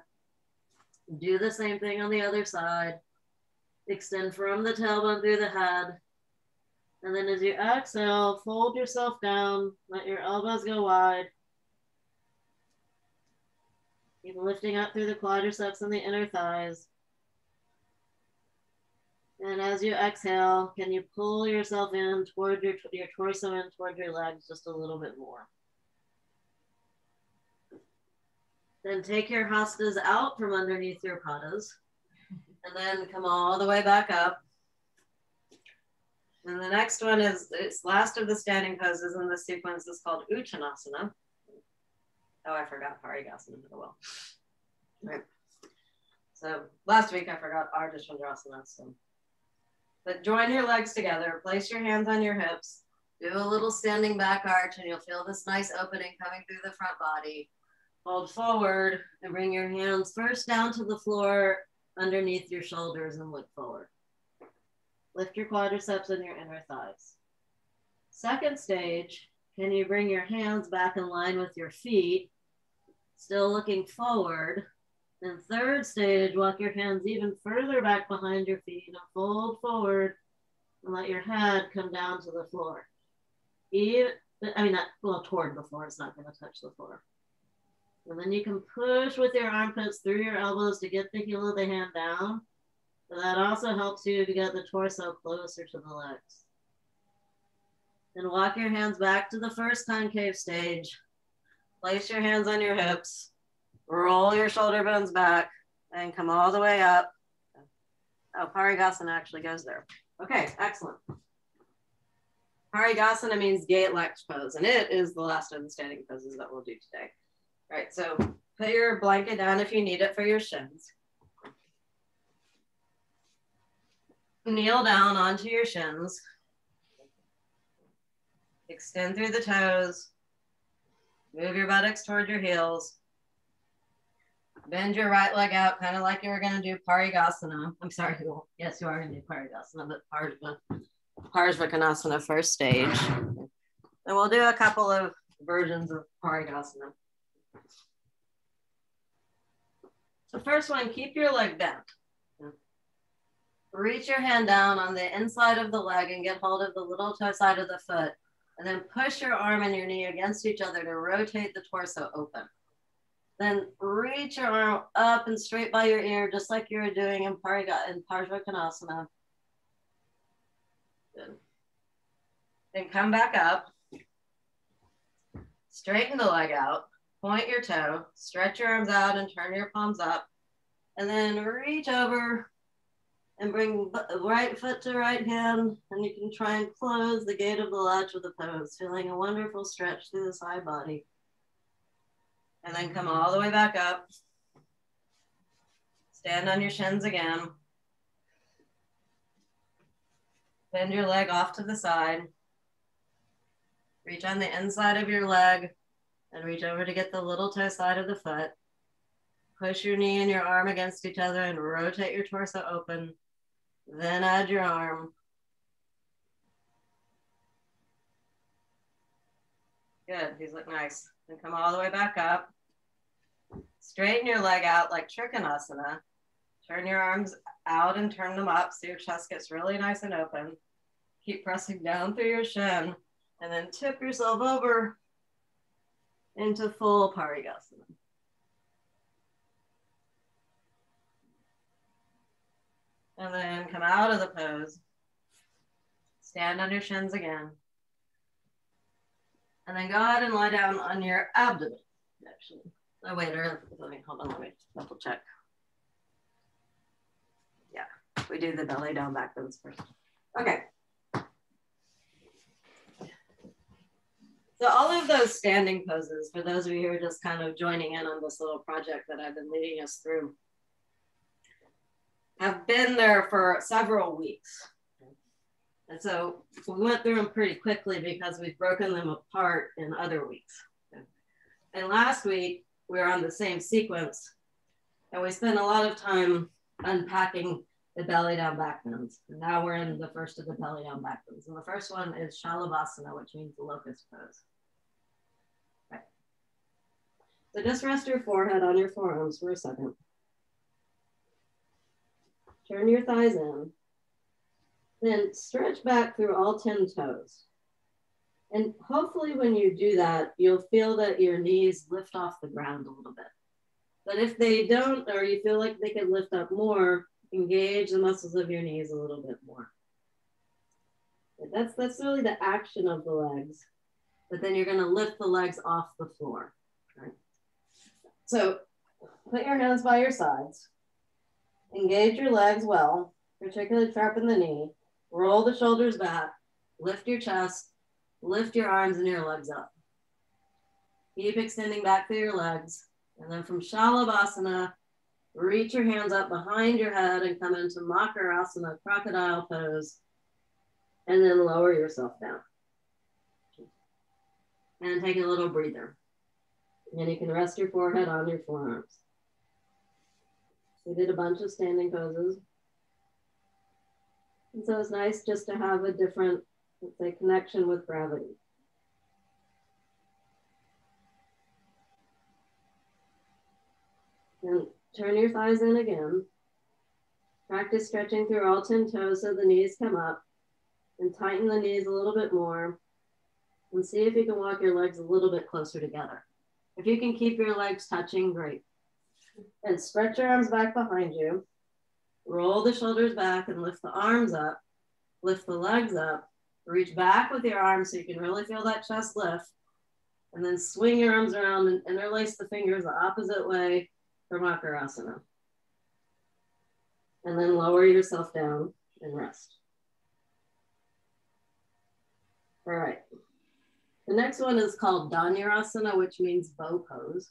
Do the same thing on the other side. Extend from the tailbone through the head. And then as you exhale, fold yourself down, let your elbows go wide. Keep lifting up through the quadriceps and the inner thighs. And as you exhale, can you pull yourself in toward your torso and toward your legs just a little bit more? Then take your hastas out from underneath your padas. And then come all the way back up. And the next one is, it's last of the standing poses in this sequence, is called Uttanasana. Oh, I forgot Parigasana. Oh well. Right. So last week I forgot Ardha Chandrasana. So. But join your legs together, place your hands on your hips, do a little standing back arch, and you'll feel this nice opening coming through the front body. Fold forward and bring your hands first down to the floor underneath your shoulders and look forward. Lift your quadriceps and your inner thighs. Second stage, can you bring your hands back in line with your feet, still looking forward? Then third stage, walk your hands even further back behind your feet and fold forward and let your head come down to the floor. Toward the floor, it's not gonna touch the floor. And then you can push with your armpits through your elbows to get the heel of the hand down. And that also helps you to get the torso closer to the legs. Then walk your hands back to the first concave stage. Place your hands on your hips. Roll your shoulder bones back and come all the way up. Oh, Parigasana actually goes there. Okay, excellent. Parigasana means gate lect pose, and it is the last of the standing poses that we'll do today. All right, so put your blanket down if you need it for your shins. Kneel down onto your shins. Extend through the toes. Move your buttocks toward your heels. Bend your right leg out, kind of like you were going to do Parigasana. I'm sorry, yes, you are going to do Parigasana, but Parsvakonasana first stage. And we'll do a couple of versions of Parigasana. The first one, keep your leg bent. Reach your hand down on the inside of the leg and get hold of the little toe side of the foot. And then push your arm and your knee against each other to rotate the torso open. Then reach your arm up and straight by your ear, just like you were doing in Parsvakonasana. Good. Then come back up. Straighten the leg out. Point your toe. Stretch your arms out and turn your palms up. And then reach over and bring right foot to right hand. And you can try and close the gate of the latch with the pose, feeling a wonderful stretch through the side body. And then come all the way back up. Stand on your shins again. Bend your leg off to the side. Reach on the inside of your leg and reach over to get the little toe side of the foot. Push your knee and your arm against each other and rotate your torso open. Then add your arm. Good, these look nice. Then come all the way back up. Straighten your leg out like Trikonasana. Turn your arms out and turn them up so your chest gets really nice and open. Keep pressing down through your shin and then tip yourself over into full Parigasana. And then come out of the pose. Stand on your shins again. And then go ahead and lie down on your abdomen, actually. Oh, wait, hold on, let me double check. Yeah, we do the belly down back bends first. Okay. So all of those standing poses, for those of you who are just kind of joining in on this little project that I've been leading us through, have been there for several weeks. And so we went through them pretty quickly because we've broken them apart in other weeks. And last week, we were on the same sequence and we spent a lot of time unpacking the belly down back bends. And now we're in the first of the belly down back bends. And the first one is Shalabhasana, which means the locust pose. So just rest your forehead on your forearms for a second. Turn your thighs in. Then stretch back through all 10 toes. And hopefully when you do that, you'll feel that your knees lift off the ground a little bit. But if they don't, or you feel like they could lift up more, engage the muscles of your knees a little bit more. That's really the action of the legs. But then you're gonna lift the legs off the floor. Right? So put your hands by your sides. Engage your legs well, particularly trap in the knee. Roll the shoulders back, lift your chest, lift your arms and your legs up. Keep extending back through your legs. And then from Shalabhasana, reach your hands up behind your head and come into Makarasana, crocodile pose, and then lower yourself down. And take a little breather. And you can rest your forehead on your forearms. We did a bunch of standing poses. And so it's nice just to have a different, let's say, connection with gravity. And turn your thighs in again. Practice stretching through all 10 toes so the knees come up and tighten the knees a little bit more and see if you can walk your legs a little bit closer together. If you can keep your legs touching, great. And stretch your arms back behind you. Roll the shoulders back and lift the arms up, lift the legs up, reach back with your arms so you can really feel that chest lift, and then swing your arms around and interlace the fingers the opposite way for Makarasana. And then lower yourself down and rest. All right. The next one is called Dhanurasana, which means bow pose.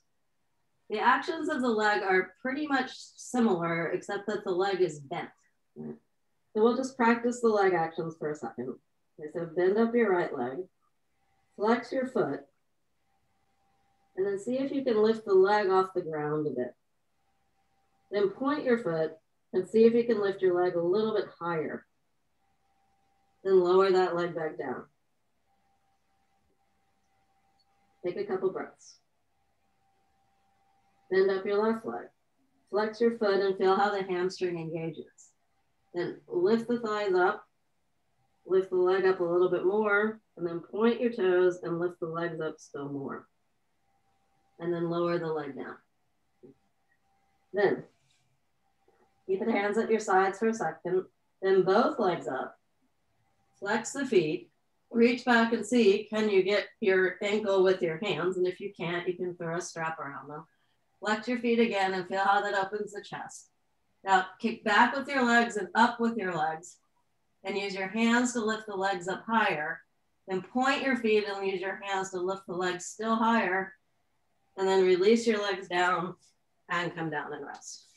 The actions of the leg are pretty much similar, except that the leg is bent. And we'll just practice the leg actions for a second. Okay, so bend up your right leg, flex your foot, and then see if you can lift the leg off the ground a bit. Then point your foot and see if you can lift your leg a little bit higher. Then lower that leg back down. Take a couple breaths. Bend up your left leg. Flex your foot and feel how the hamstring engages. Then lift the thighs up, lift the leg up a little bit more, and then point your toes and lift the legs up still more. And then lower the leg down. Then keep the hands at your sides for a second, then both legs up, flex the feet, reach back and see, can you get your ankle with your hands? And if you can't, you can throw a strap around them. Flex your feet again and feel how that opens the chest. Now kick back with your legs and up with your legs, and use your hands to lift the legs up higher. Then point your feet and use your hands to lift the legs still higher, and then release your legs down and come down and rest.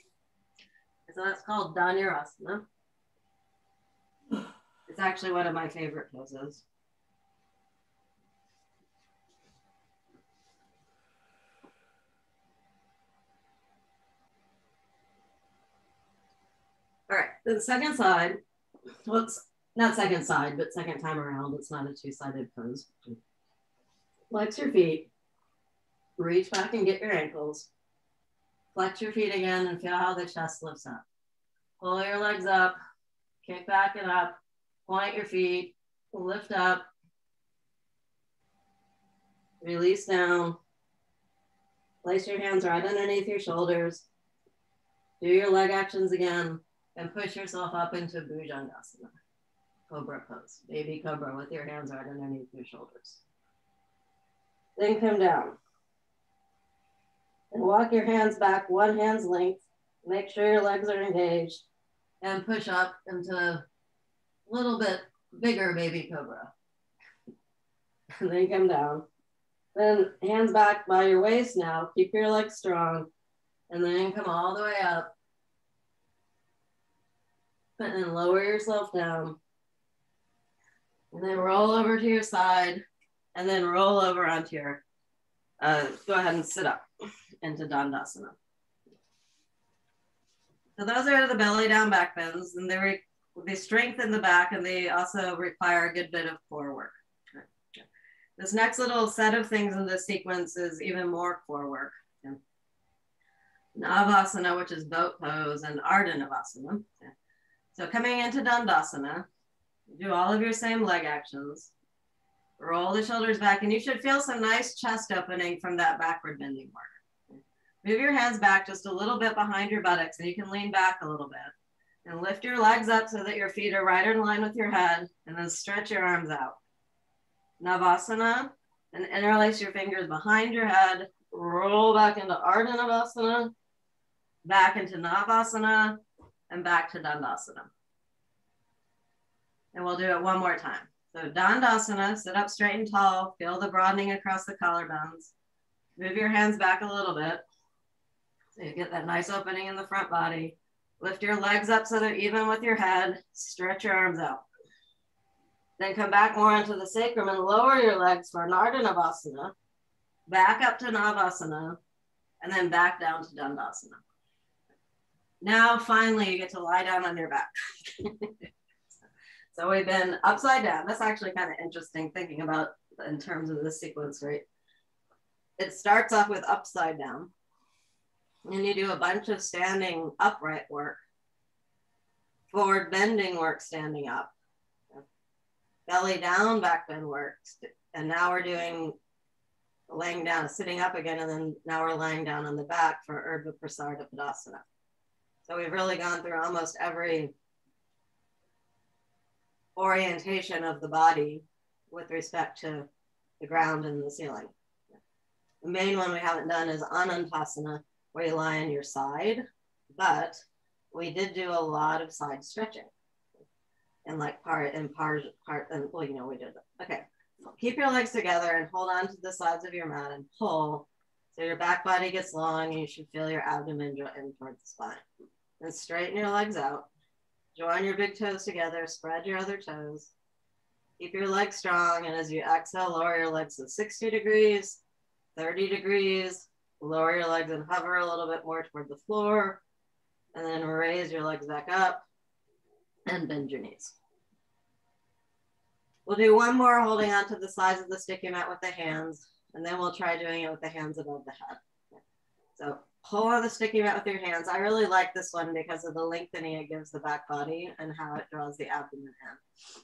So that's called Dhanurasana. It's actually one of my favorite poses. All right, the second side, well, it's not second side, but second time around, it's not a two-sided pose. Flex your feet, reach back and get your ankles. Flex your feet again and feel how the chest lifts up. Pull your legs up, kick back and up, point your feet, lift up, release down, place your hands right underneath your shoulders, do your leg actions again, and push yourself up into Bhujangasana, Cobra pose, baby cobra with your hands right underneath your shoulders. Then come down. And walk your hands back one hand's length. Make sure your legs are engaged and push up into a little bit bigger baby cobra. And then come down. Then hands back by your waist now. Keep your legs strong. And then come all the way up. And then lower yourself down. And then roll over to your side. And then roll over onto your, go ahead and sit up into Dandasana. So those are the belly down back bends, and they strengthen the back, and they also require a good bit of core work. Okay. This next little set of things in this sequence is even more core work. Okay. Navasana, which is boat pose, and Ardhanavasana. Okay. So coming into Dandasana, do all of your same leg actions. Roll the shoulders back, and you should feel some nice chest opening from that backward bending work. Move your hands back just a little bit behind your buttocks, and you can lean back a little bit. And lift your legs up so that your feet are right in line with your head, and then stretch your arms out. Navasana, and interlace your fingers behind your head, roll back into Ardhanavasana, back into Navasana, and back to Dandasana. And we'll do it one more time. So Dandasana, sit up straight and tall, feel the broadening across the collarbones. Move your hands back a little bit. So you get that nice opening in the front body. Lift your legs up so they're even with your head. Stretch your arms out. Then come back more into the sacrum and lower your legs for an Ardhanavasana. Back up to Navasana. And then back down to Dandasana. Now, finally, you get to lie down on your back. So we've been upside down. That's actually kind of interesting thinking about in terms of this sequence, right? It starts off with upside down. And you do a bunch of standing upright work, forward bending work, standing up, belly down, back bend work. And now we're doing laying down, sitting up again, and then now we're lying down on the back for Urdhva Prasarita Padottanasana. So we've really gone through almost every orientation of the body with respect to the ground and the ceiling. The main one we haven't done is Anantasana, where you lie on your side, but we did do a lot of side stretching. And like we did it. Okay, keep your legs together and hold on to the sides of your mat and pull. So your back body gets long, and you should feel your abdomen draw in towards the spine. Then straighten your legs out. Join your big toes together, spread your other toes. Keep your legs strong, and as you exhale, lower your legs to 60 degrees, 30 degrees, lower your legs and hover a little bit more toward the floor, and then raise your legs back up and bend your knees. We'll do one more holding onto the sides of the sticky mat with the hands, and then we'll try doing it with the hands above the head. So hold on the sticky mat with your hands. I really like this one because of the lengthening it gives the back body and how it draws the abdomen in.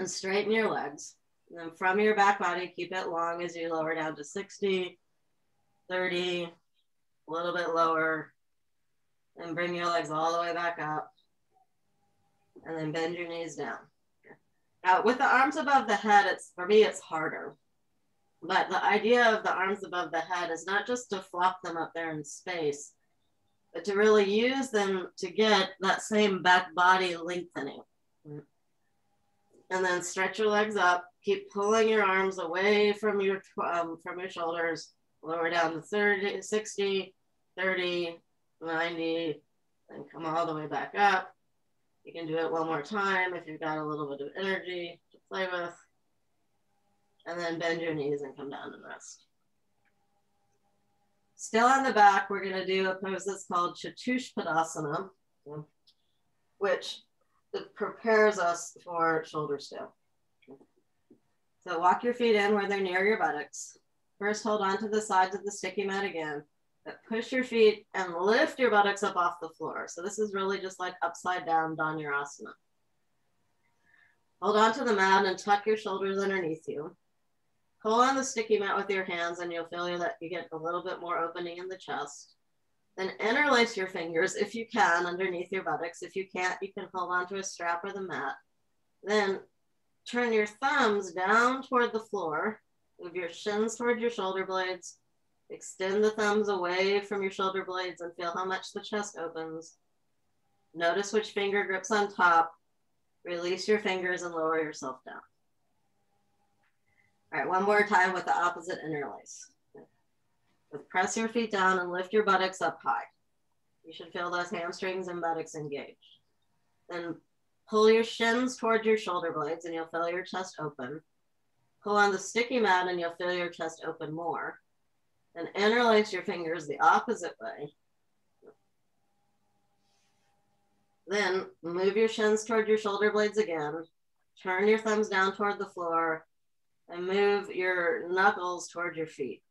And straighten your legs. And then from your back body, keep it long as you lower down to 60, 30, a little bit lower, and bring your legs all the way back up. And then bend your knees down. Now with the arms above the head, for me, it's harder. But the idea of the arms above the head is not just to flop them up there in space, but to really use them to get that same back body lengthening. And then stretch your legs up, keep pulling your arms away from your shoulders, lower down to 30, 60, 30, 90, and come all the way back up. You can do it one more time if you've got a little bit of energy to play with. And then bend your knees and come down and rest. Still on the back, we're going to do a pose that's called Padasana, which prepares us for shoulder still. So walk your feet in where they're near your buttocks. First, hold on to the sides of the sticky mat again, but push your feet and lift your buttocks up off the floor. So this is really just like upside down Dhanurasana. Hold on to the mat and tuck your shoulders underneath you. Hold on the sticky mat with your hands and you'll feel that you get a little bit more opening in the chest. Then interlace your fingers, if you can, underneath your buttocks. If you can't, you can hold on to a strap or the mat. Then turn your thumbs down toward the floor. Move your shins toward your shoulder blades. Extend the thumbs away from your shoulder blades and feel how much the chest opens. Notice which finger grips on top. Release your fingers and lower yourself down. All right, one more time with the opposite interlace. Press your feet down and lift your buttocks up high. You should feel those hamstrings and buttocks engaged. Then pull your shins towards your shoulder blades and you'll feel your chest open. Pull on the sticky mat and you'll feel your chest open more. Then interlace your fingers the opposite way. Then move your shins toward your shoulder blades again, turn your thumbs down toward the floor, and move your knuckles toward your feet.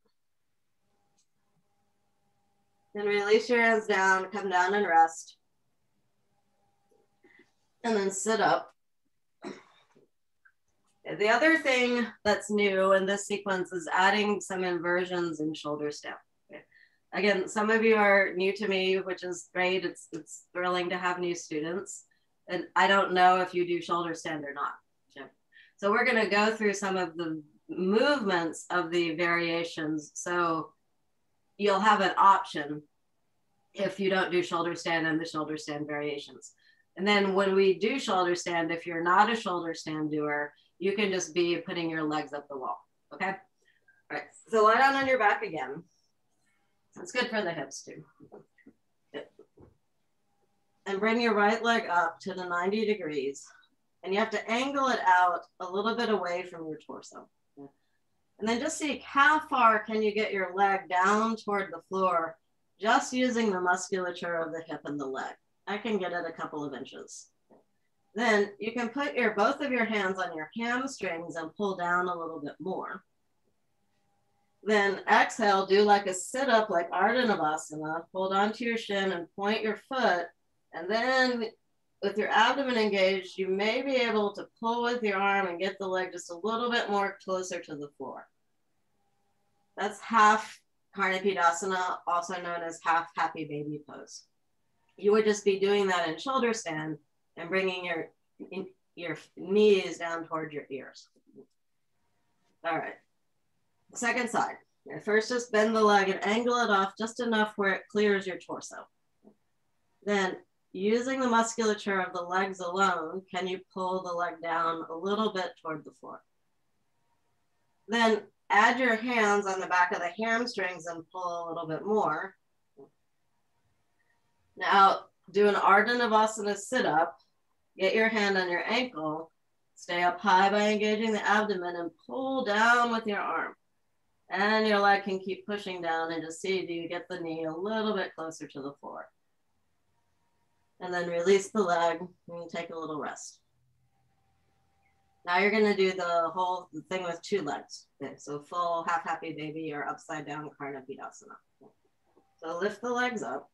Then release your hands down, come down and rest. And then sit up. The other thing that's new in this sequence is adding some inversions in shoulder step. Again, some of you are new to me, which is great. It's thrilling to have new students. And I don't know if you do shoulder stand or not. Sure. So we're going to go through some of the movements of the variations. So you'll have an option if you don't do shoulder stand and the shoulder stand variations. And then when we do shoulder stand, if you're not a shoulder stand doer, you can just be putting your legs up the wall. Okay? All right. So lie down on your back again. It's good for the hips too. And bring your right leg up to the 90 degrees. And you have to angle it out a little bit away from your torso. And then just see how far can you get your leg down toward the floor, just using the musculature of the hip and the leg. I can get it a couple of inches. Then you can put both of your hands on your hamstrings and pull down a little bit more. Then exhale, do like a sit-up, like Ardhanavasana, hold onto your shin and point your foot. And then with your abdomen engaged, you may be able to pull with your arm and get the leg just a little bit more closer to the floor. That's half Karnapidasana, also known as half happy baby pose. You would just be doing that in shoulder stand and bringing your knees down toward your ears. All right. Second side. First, just bend the leg and angle it off just enough where it clears your torso. Then, using the musculature of the legs alone, can you pull the leg down a little bit toward the floor? Then, add your hands on the back of the hamstrings and pull a little bit more. Now, do an Ardhanavasana sit-up Get your hand on your ankle. Stay up high by engaging the abdomen and pull down with your arm. And your leg can keep pushing down and just see, do you get the knee a little bit closer to the floor? And then release the leg and take a little rest. Now you're gonna do the whole thing with two legs. Okay, so full half happy baby or upside down Karnapidasana. So lift the legs up,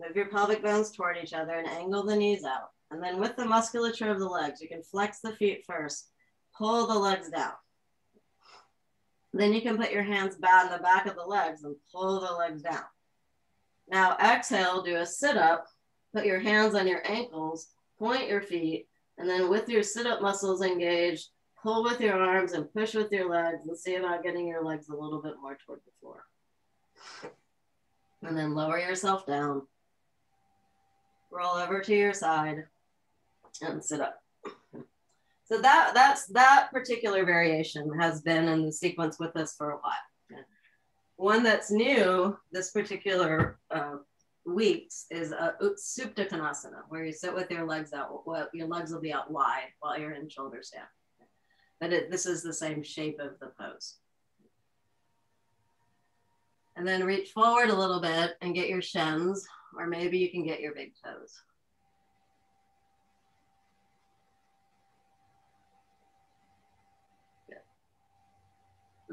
move your pelvic bones toward each other and angle the knees out. And then with the musculature of the legs, you can flex the feet first, pull the legs down. Then you can put your hands on the back of the legs and pull the legs down. Now exhale, do a sit-up, put your hands on your ankles, point your feet, and then with your sit-up muscles engaged, pull with your arms and push with your legs and see about getting your legs a little bit more toward the floor. And then lower yourself down, roll over to your side and sit up. So that particular variation has been in the sequence with us for a while. One that's new this particular weeks is Suptakonasana, where you sit with your legs out. Well, your legs will be out wide while you're in shoulder stand. But this is the same shape of the pose. And then reach forward a little bit and get your shins, or maybe you can get your big toes.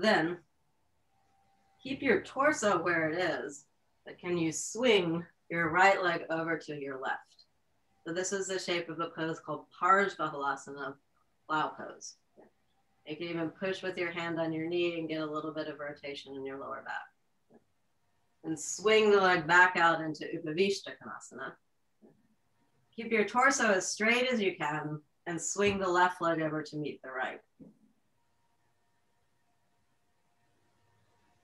Then keep your torso where it is, but can you swing your right leg over to your left? So this is the shape of a pose called Parsva Halasana, plow pose. You can even push with your hand on your knee and get a little bit of rotation in your lower back. And swing the leg back out into Upavishtakonasana. Keep your torso as straight as you can and swing the left leg over to meet the right.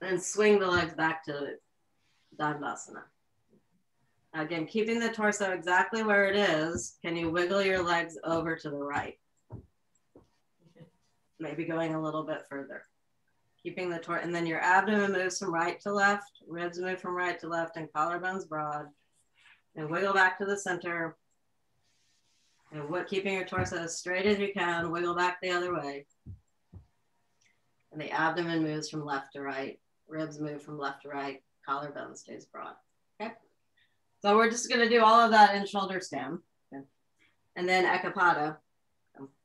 And swing the legs back to Dandasana. Again, keeping the torso exactly where it is, can you wiggle your legs over to the right? Maybe going a little bit further. Keeping the torso, and then your abdomen moves from right to left, ribs move from right to left, and collarbones broad. And wiggle back to the center. And keeping your torso as straight as you can, wiggle back the other way. And the abdomen moves from left to right. Ribs move from left to right, collarbone stays broad, okay? So we're just gonna do all of that in shoulder stand. Okay. And then Ekapada,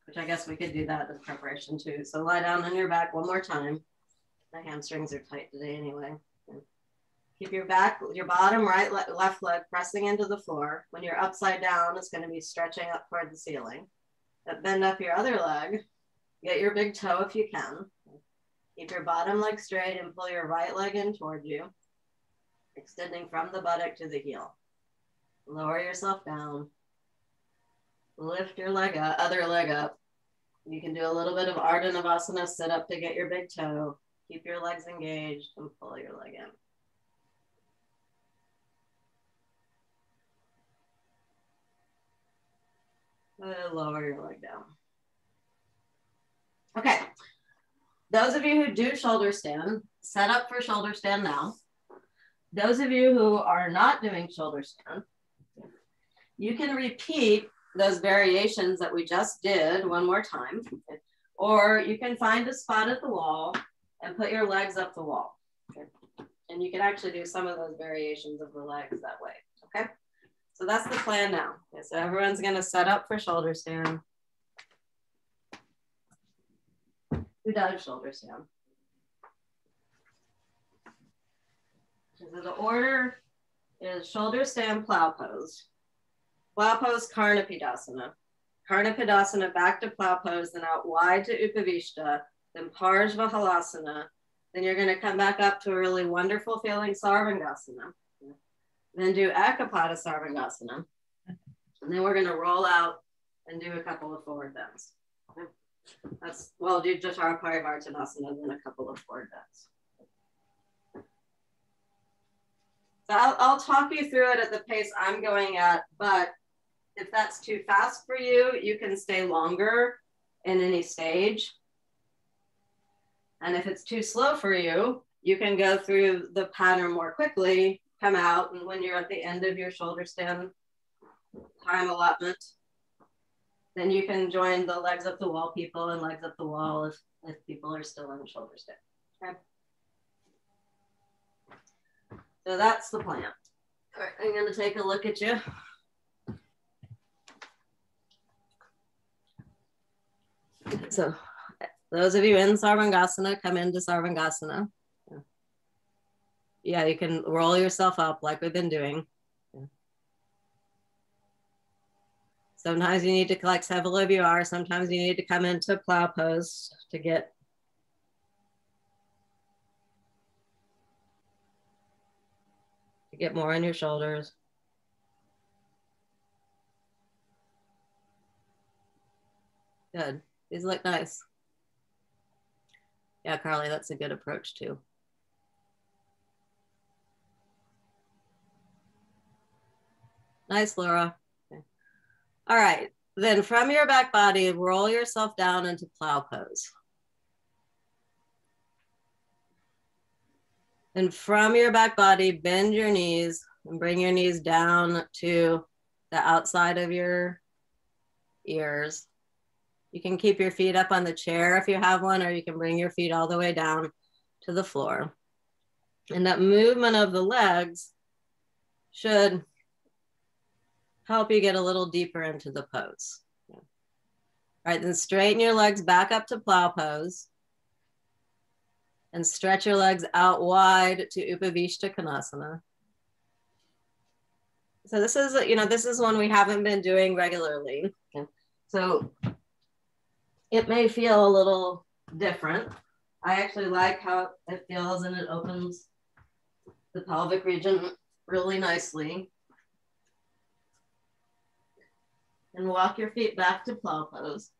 which I guess we could do that as preparation too. So lie down on your back one more time. My hamstrings are tight today anyway. Okay. Keep your back, your bottom right, left leg pressing into the floor. When you're upside down, it's gonna be stretching up toward the ceiling. But bend up your other leg, get your big toe if you can. Keep your bottom leg straight and pull your right leg in toward you, extending from the buttock to the heel. Lower yourself down. Lift your leg up, other leg up. You can do a little bit of Ardhanavasana sit up to get your big toe. Keep your legs engaged and pull your leg in. And lower your leg down. Okay. Those of you who do shoulder stand, set up for shoulder stand now. Those of you who are not doing shoulder stand, you can repeat those variations that we just did one more time, or you can find a spot at the wall and put your legs up the wall. And you can actually do some of those variations of the legs that way, okay? So that's the plan now. So everyone's gonna set up for shoulder stand. Who does shoulder stand? So the order is shoulder stand, plow pose, Karnapidasana. Karnapidasana back to plow pose, then out wide to Upavishta, then Parsva Halasana. Then you're going to come back up to a really wonderful feeling Sarvangasana. Then do Ekapada Sarvangasana. And then we're going to roll out and do a couple of forward bends. Okay. That's, well, do Jatara Parivrtanasana and then a couple of forward bends. So I'll talk you through it at the pace I'm going at, but if that's too fast for you, you can stay longer in any stage. And if it's too slow for you, you can go through the pattern more quickly, come out, and when you're at the end of your shoulder stand time allotment, Then you can join the legs up the wall people and legs up the wall if people are still on shoulder stick. Okay. So that's the plan. All right, I'm gonna take a look at you. So those of you in Sarvangasana, come into Sarvangasana. Yeah, you can roll yourself up like we've been doing. Sometimes you need to collect several of you are. Sometimes you need to come into plow pose to get. Get more on your shoulders. Good, these look nice. Yeah, Carly, that's a good approach too. Nice, Laura. Okay. All right, then from your back body, roll yourself down into plow pose. And from your back body, bend your knees and bring your knees down to the outside of your ears. You can keep your feet up on the chair if you have one, or you can bring your feet all the way down to the floor. And that movement of the legs should help you get a little deeper into the pose. All right, then straighten your legs back up to plow pose. And stretch your legs out wide to Upavishta Konasana. So this is, you know, this is one we haven't been doing regularly. Okay. So it may feel a little different. I actually like how it feels, and it opens the pelvic region really nicely. And walk your feet back to plow pose.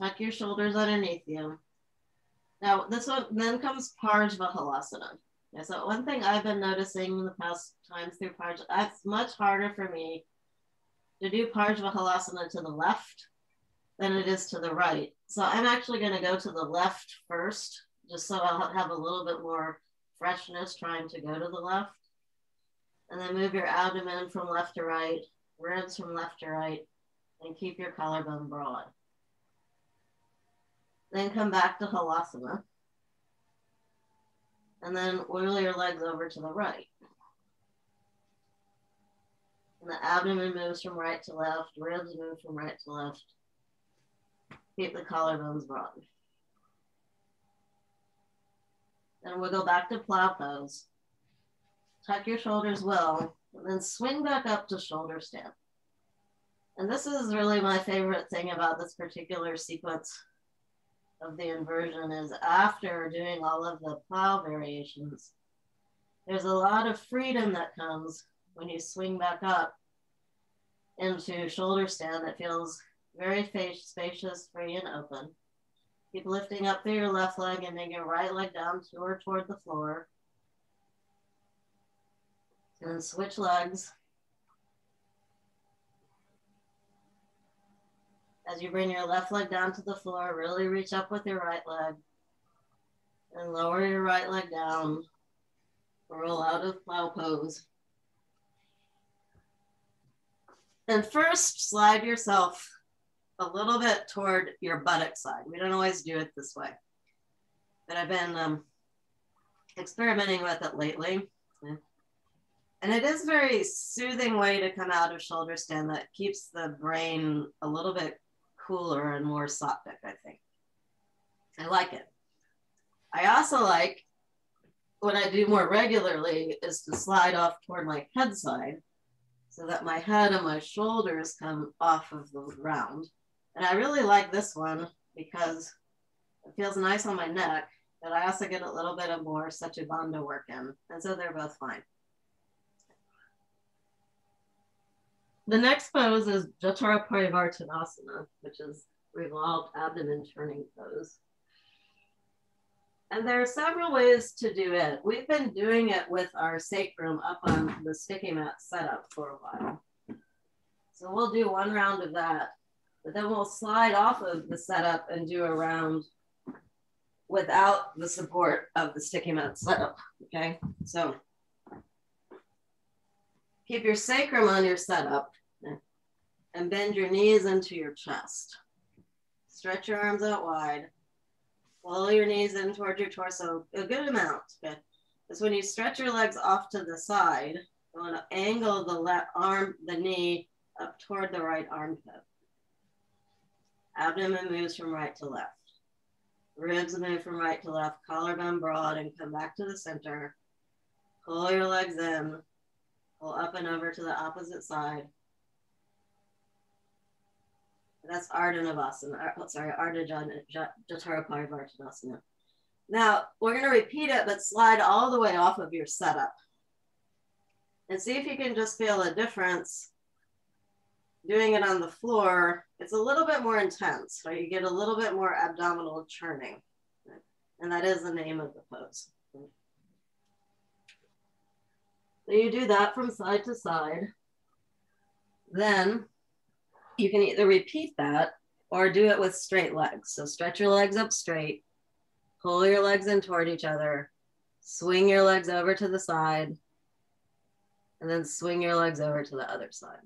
Tuck your shoulders underneath you. Now this one then comes Parsva Halasana. Yeah, so one thing I've been noticing the past times through Parsva, it's much harder for me to do Parsva Halasana to the left than it is to the right. So I'm actually gonna go to the left first, just so I'll have a little bit more freshness trying to go to the left. And then move your abdomen from left to right, ribs from left to right, and keep your collarbone broad. Then come back to Halasana. And then wheel your legs over to the right. And the abdomen moves from right to left, ribs move from right to left. Keep the collarbones broad. Then we'll go back to plow pose. Tuck your shoulders well, and then swing back up to shoulder stand. And this is really my favorite thing about this particular sequence of the inversion is after doing all of the plow variations, there's a lot of freedom that comes when you swing back up into shoulder stand that feels very spacious, free, and open. Keep lifting up through your left leg and then your right leg down toward the floor. And then switch legs. As you bring your left leg down to the floor, really reach up with your right leg and lower your right leg down, roll out of plow pose. And first slide yourself a little bit toward your buttock side. We don't always do it this way, but I've been experimenting with it lately. And it is a very soothing way to come out of shoulder stand that keeps the brain a little bit cooler and more soptic, I think. I like it. I also like, what I do more regularly is to slide off toward my head side so that my head and my shoulders come off of the ground. And I really like this one because it feels nice on my neck, but I also get a little bit of more Setu Bandha work in. And so they're both fine. The next pose is Jatara Parivrtanasana, which is revolved abdomen turning pose. And there are several ways to do it. We've been doing it with our sacrum up on the sticky mat setup for a while. So we'll do one round of that, but then we'll slide off of the setup and do a round without the support of the sticky mat setup, okay? So keep your sacrum on your setup. and bend your knees into your chest. Stretch your arms out wide. Follow your knees in towards your torso, a good amount. Okay. That's when you stretch your legs off to the side, you want to angle the left arm, the knee up toward the right armpit. Abdomen moves from right to left. Ribs move from right to left, collarbone broad, and come back to the center. Pull your legs in, pull up and over to the opposite side. That's Ardhanavasana, Ardha Chandrasana. Now, we're gonna repeat it, but slide all the way off of your setup. And see if you can just feel a difference doing it on the floor. It's a little bit more intense, right? You get a little bit more abdominal churning. Right? And that is the name of the pose. Right? So you do that from side to side. Then you can either repeat that or do it with straight legs. So stretch your legs up straight, pull your legs in toward each other, swing your legs over to the side, and then swing your legs over to the other side.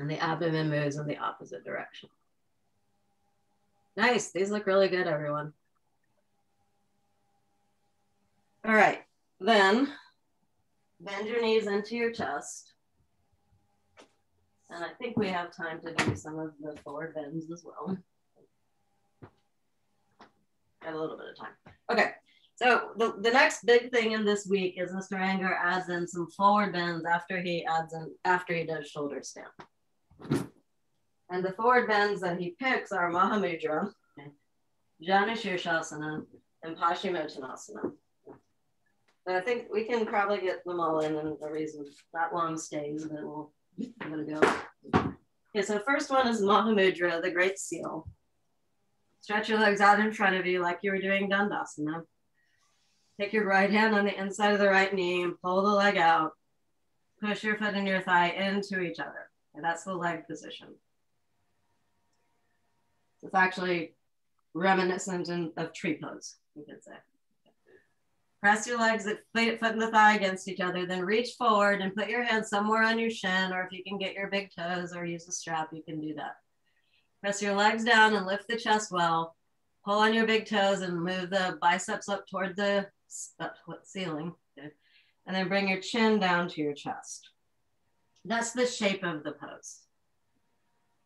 And the abdomen moves in the opposite direction. Nice, these look really good, everyone. All right, then bend your knees into your chest. And I think we have time to do some of the forward bends as well. Got a little bit of time. Okay, so the next big thing in this week is Mr. Iyengar adds in some forward bends after he does shoulder stand. And the forward bends that he picks are Mahamudra, Jhana Shirshasana, and Paschimottanasana. But I think we can probably get them all in a reason that long stays, but we'll. I'm gonna go. Okay, so first one is Mahamudra, the Great Seal. Stretch your legs out in front of you like you were doing Dandasana. Take your right hand on the inside of the right knee and pull the leg out. Push your foot and your thigh into each other. And that's the leg position. It's actually reminiscent of tree pose, you could say. Press your legs, foot and the thigh against each other, then reach forward and put your hand somewhere on your shin, or if you can get your big toes or use a strap, you can do that. Press your legs down and lift the chest well. Pull on your big toes and move the biceps up toward the ceiling. Good. And then bring your chin down to your chest. That's the shape of the pose.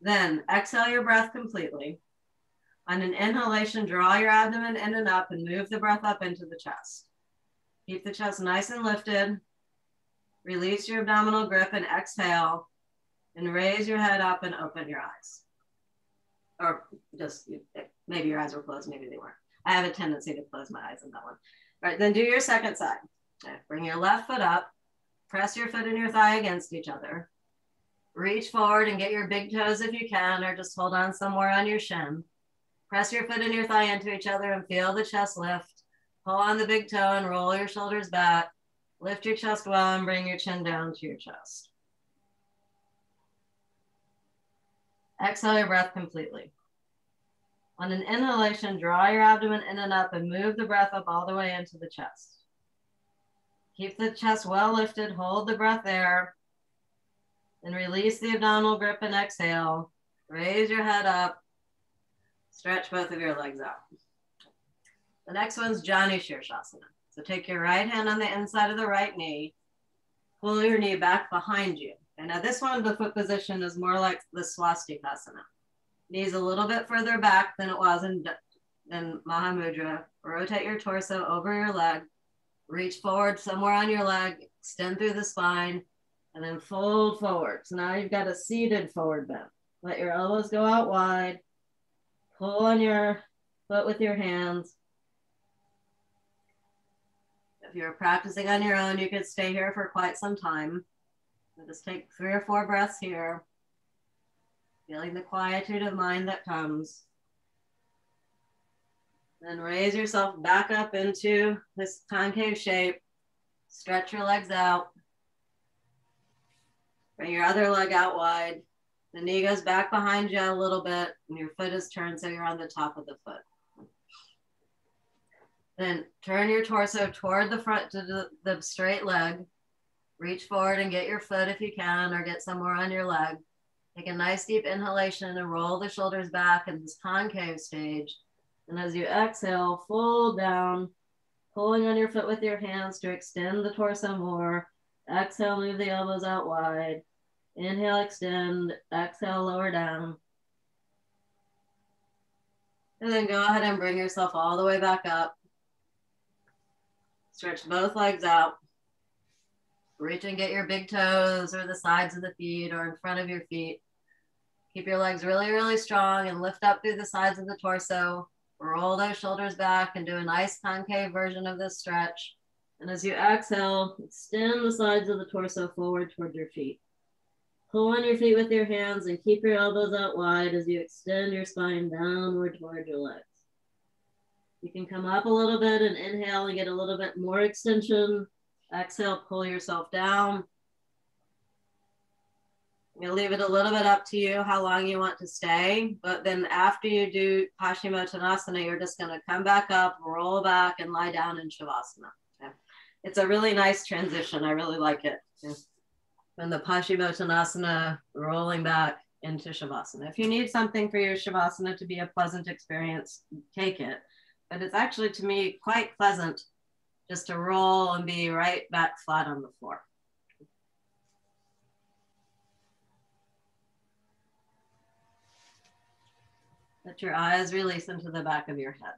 Then exhale your breath completely. On an inhalation, draw your abdomen in and up and move the breath up into the chest. Keep the chest nice and lifted. Release your abdominal grip and exhale and raise your head up and open your eyes. Or just, maybe your eyes were closed, maybe they weren't. I have a tendency to close my eyes on that one. All right, then do your second side. Okay, bring your left foot up, press your foot and your thigh against each other. Reach forward and get your big toes if you can, or just hold on somewhere on your shin. Press your foot and your thigh into each other and feel the chest lift. Pull on the big toe and roll your shoulders back. Lift your chest well and bring your chin down to your chest. Exhale your breath completely. On an inhalation, draw your abdomen in and up and move the breath up all the way into the chest. Keep the chest well lifted, hold the breath there, and release the abdominal grip and exhale. Raise your head up, stretch both of your legs out. The next one's Jhana Shirshasana. So take your right hand on the inside of the right knee, pull your knee back behind you. And now this one, the foot position is more like the Swastikasana. Knees a little bit further back than it was in Mahamudra. Rotate your torso over your leg, reach forward somewhere on your leg, extend through the spine, and then fold forward. So now you've got a seated forward bend. Let your elbows go out wide, pull on your foot with your hands. If you're practicing on your own, you could stay here for quite some time. So just take 3 or 4 breaths here, feeling the quietude of mind that comes. Then raise yourself back up into this concave shape. Stretch your legs out. Bring your other leg out wide. The knee goes back behind you a little bit, and your foot is turned so you're on the top of the foot. Then turn your torso toward the front to the straight leg. Reach forward and get your foot if you can, or get somewhere on your leg. Take a nice deep inhalation and roll the shoulders back in this concave stage. And as you exhale, fold down, pulling on your foot with your hands to extend the torso more. Exhale, move the elbows out wide. Inhale, extend. Exhale, lower down. And then go ahead and bring yourself all the way back up. Stretch both legs out. Reach and get your big toes or the sides of the feet or in front of your feet. Keep your legs really, really strong and lift up through the sides of the torso. Roll those shoulders back and do a nice concave version of this stretch. And as you exhale, extend the sides of the torso forward toward your feet. Pull on your feet with your hands and keep your elbows out wide as you extend your spine downward toward your legs. You can come up a little bit and inhale and get a little bit more extension. Exhale, pull yourself down. You'll leave it a little bit up to you how long you want to stay, but then after you do Paschimottanasana, you're just gonna come back up, roll back, and lie down in Shavasana. Okay. It's a really nice transition. I really like it. Okay. From the Paschimottanasana, rolling back into Shavasana. If you need something for your Shavasana to be a pleasant experience, take it. But it's actually, to me, quite pleasant just to roll and be right back flat on the floor. Let your eyes release into the back of your head.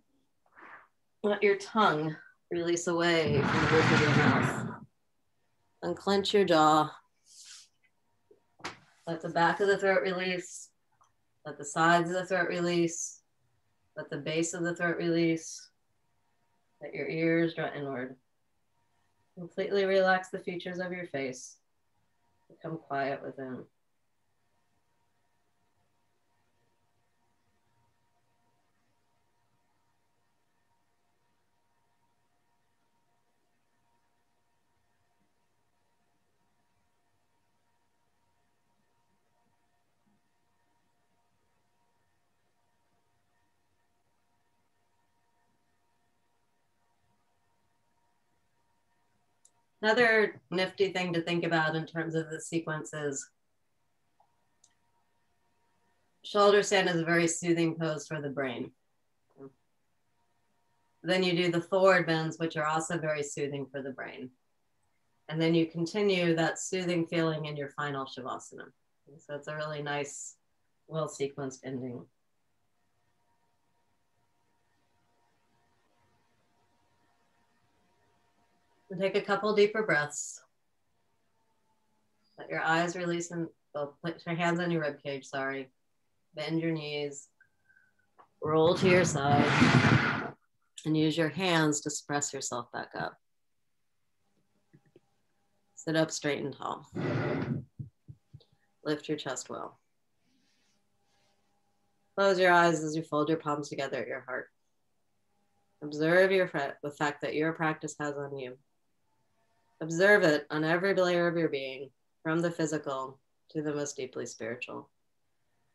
Let your tongue release away from the roof of your mouth. Unclench your jaw. Let the back of the throat release. Let the sides of the throat release. Let the base of the throat release. Let your ears draw inward. Completely relax the features of your face. Become quiet within. Another nifty thing to think about in terms of the sequence is shoulder stand is a very soothing pose for the brain. Then you do the forward bends, which are also very soothing for the brain. And then you continue that soothing feeling in your final Shavasana. So it's a really nice, well-sequenced ending. And take a couple deeper breaths. Let your eyes release and put your hands on your ribcage, sorry. Bend your knees, roll to your side, and use your hands to press yourself back up. Sit up straight and tall. Lift your chest well. Close your eyes as you fold your palms together at your heart. Observe the fact that your practice has on you. Observe it on every layer of your being, from the physical to the most deeply spiritual.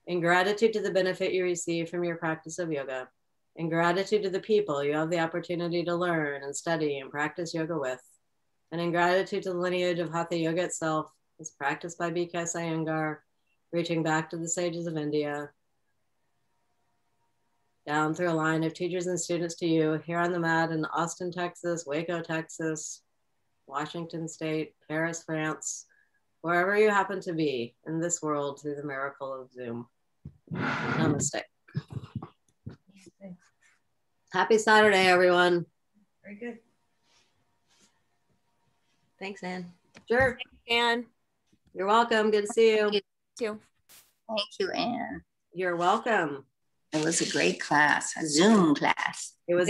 In gratitude to the benefit you receive from your practice of yoga, in gratitude to the people you have the opportunity to learn and study and practice yoga with, and in gratitude to the lineage of Hatha Yoga itself, as practiced by B.K.S. Iyengar, reaching back to the sages of India, down through a line of teachers and students to you here on the mat in Austin, Texas, Waco, Texas, Washington State, Paris, France, wherever you happen to be in this world through the miracle of Zoom. Namaste. Happy Saturday, everyone. Very good. Thanks, Anne. Sure. Thanks, Anne. You're welcome. Good to see you. Thank you. Thank you, Anne. You're welcome. It was a great class, a Zoom class. It was a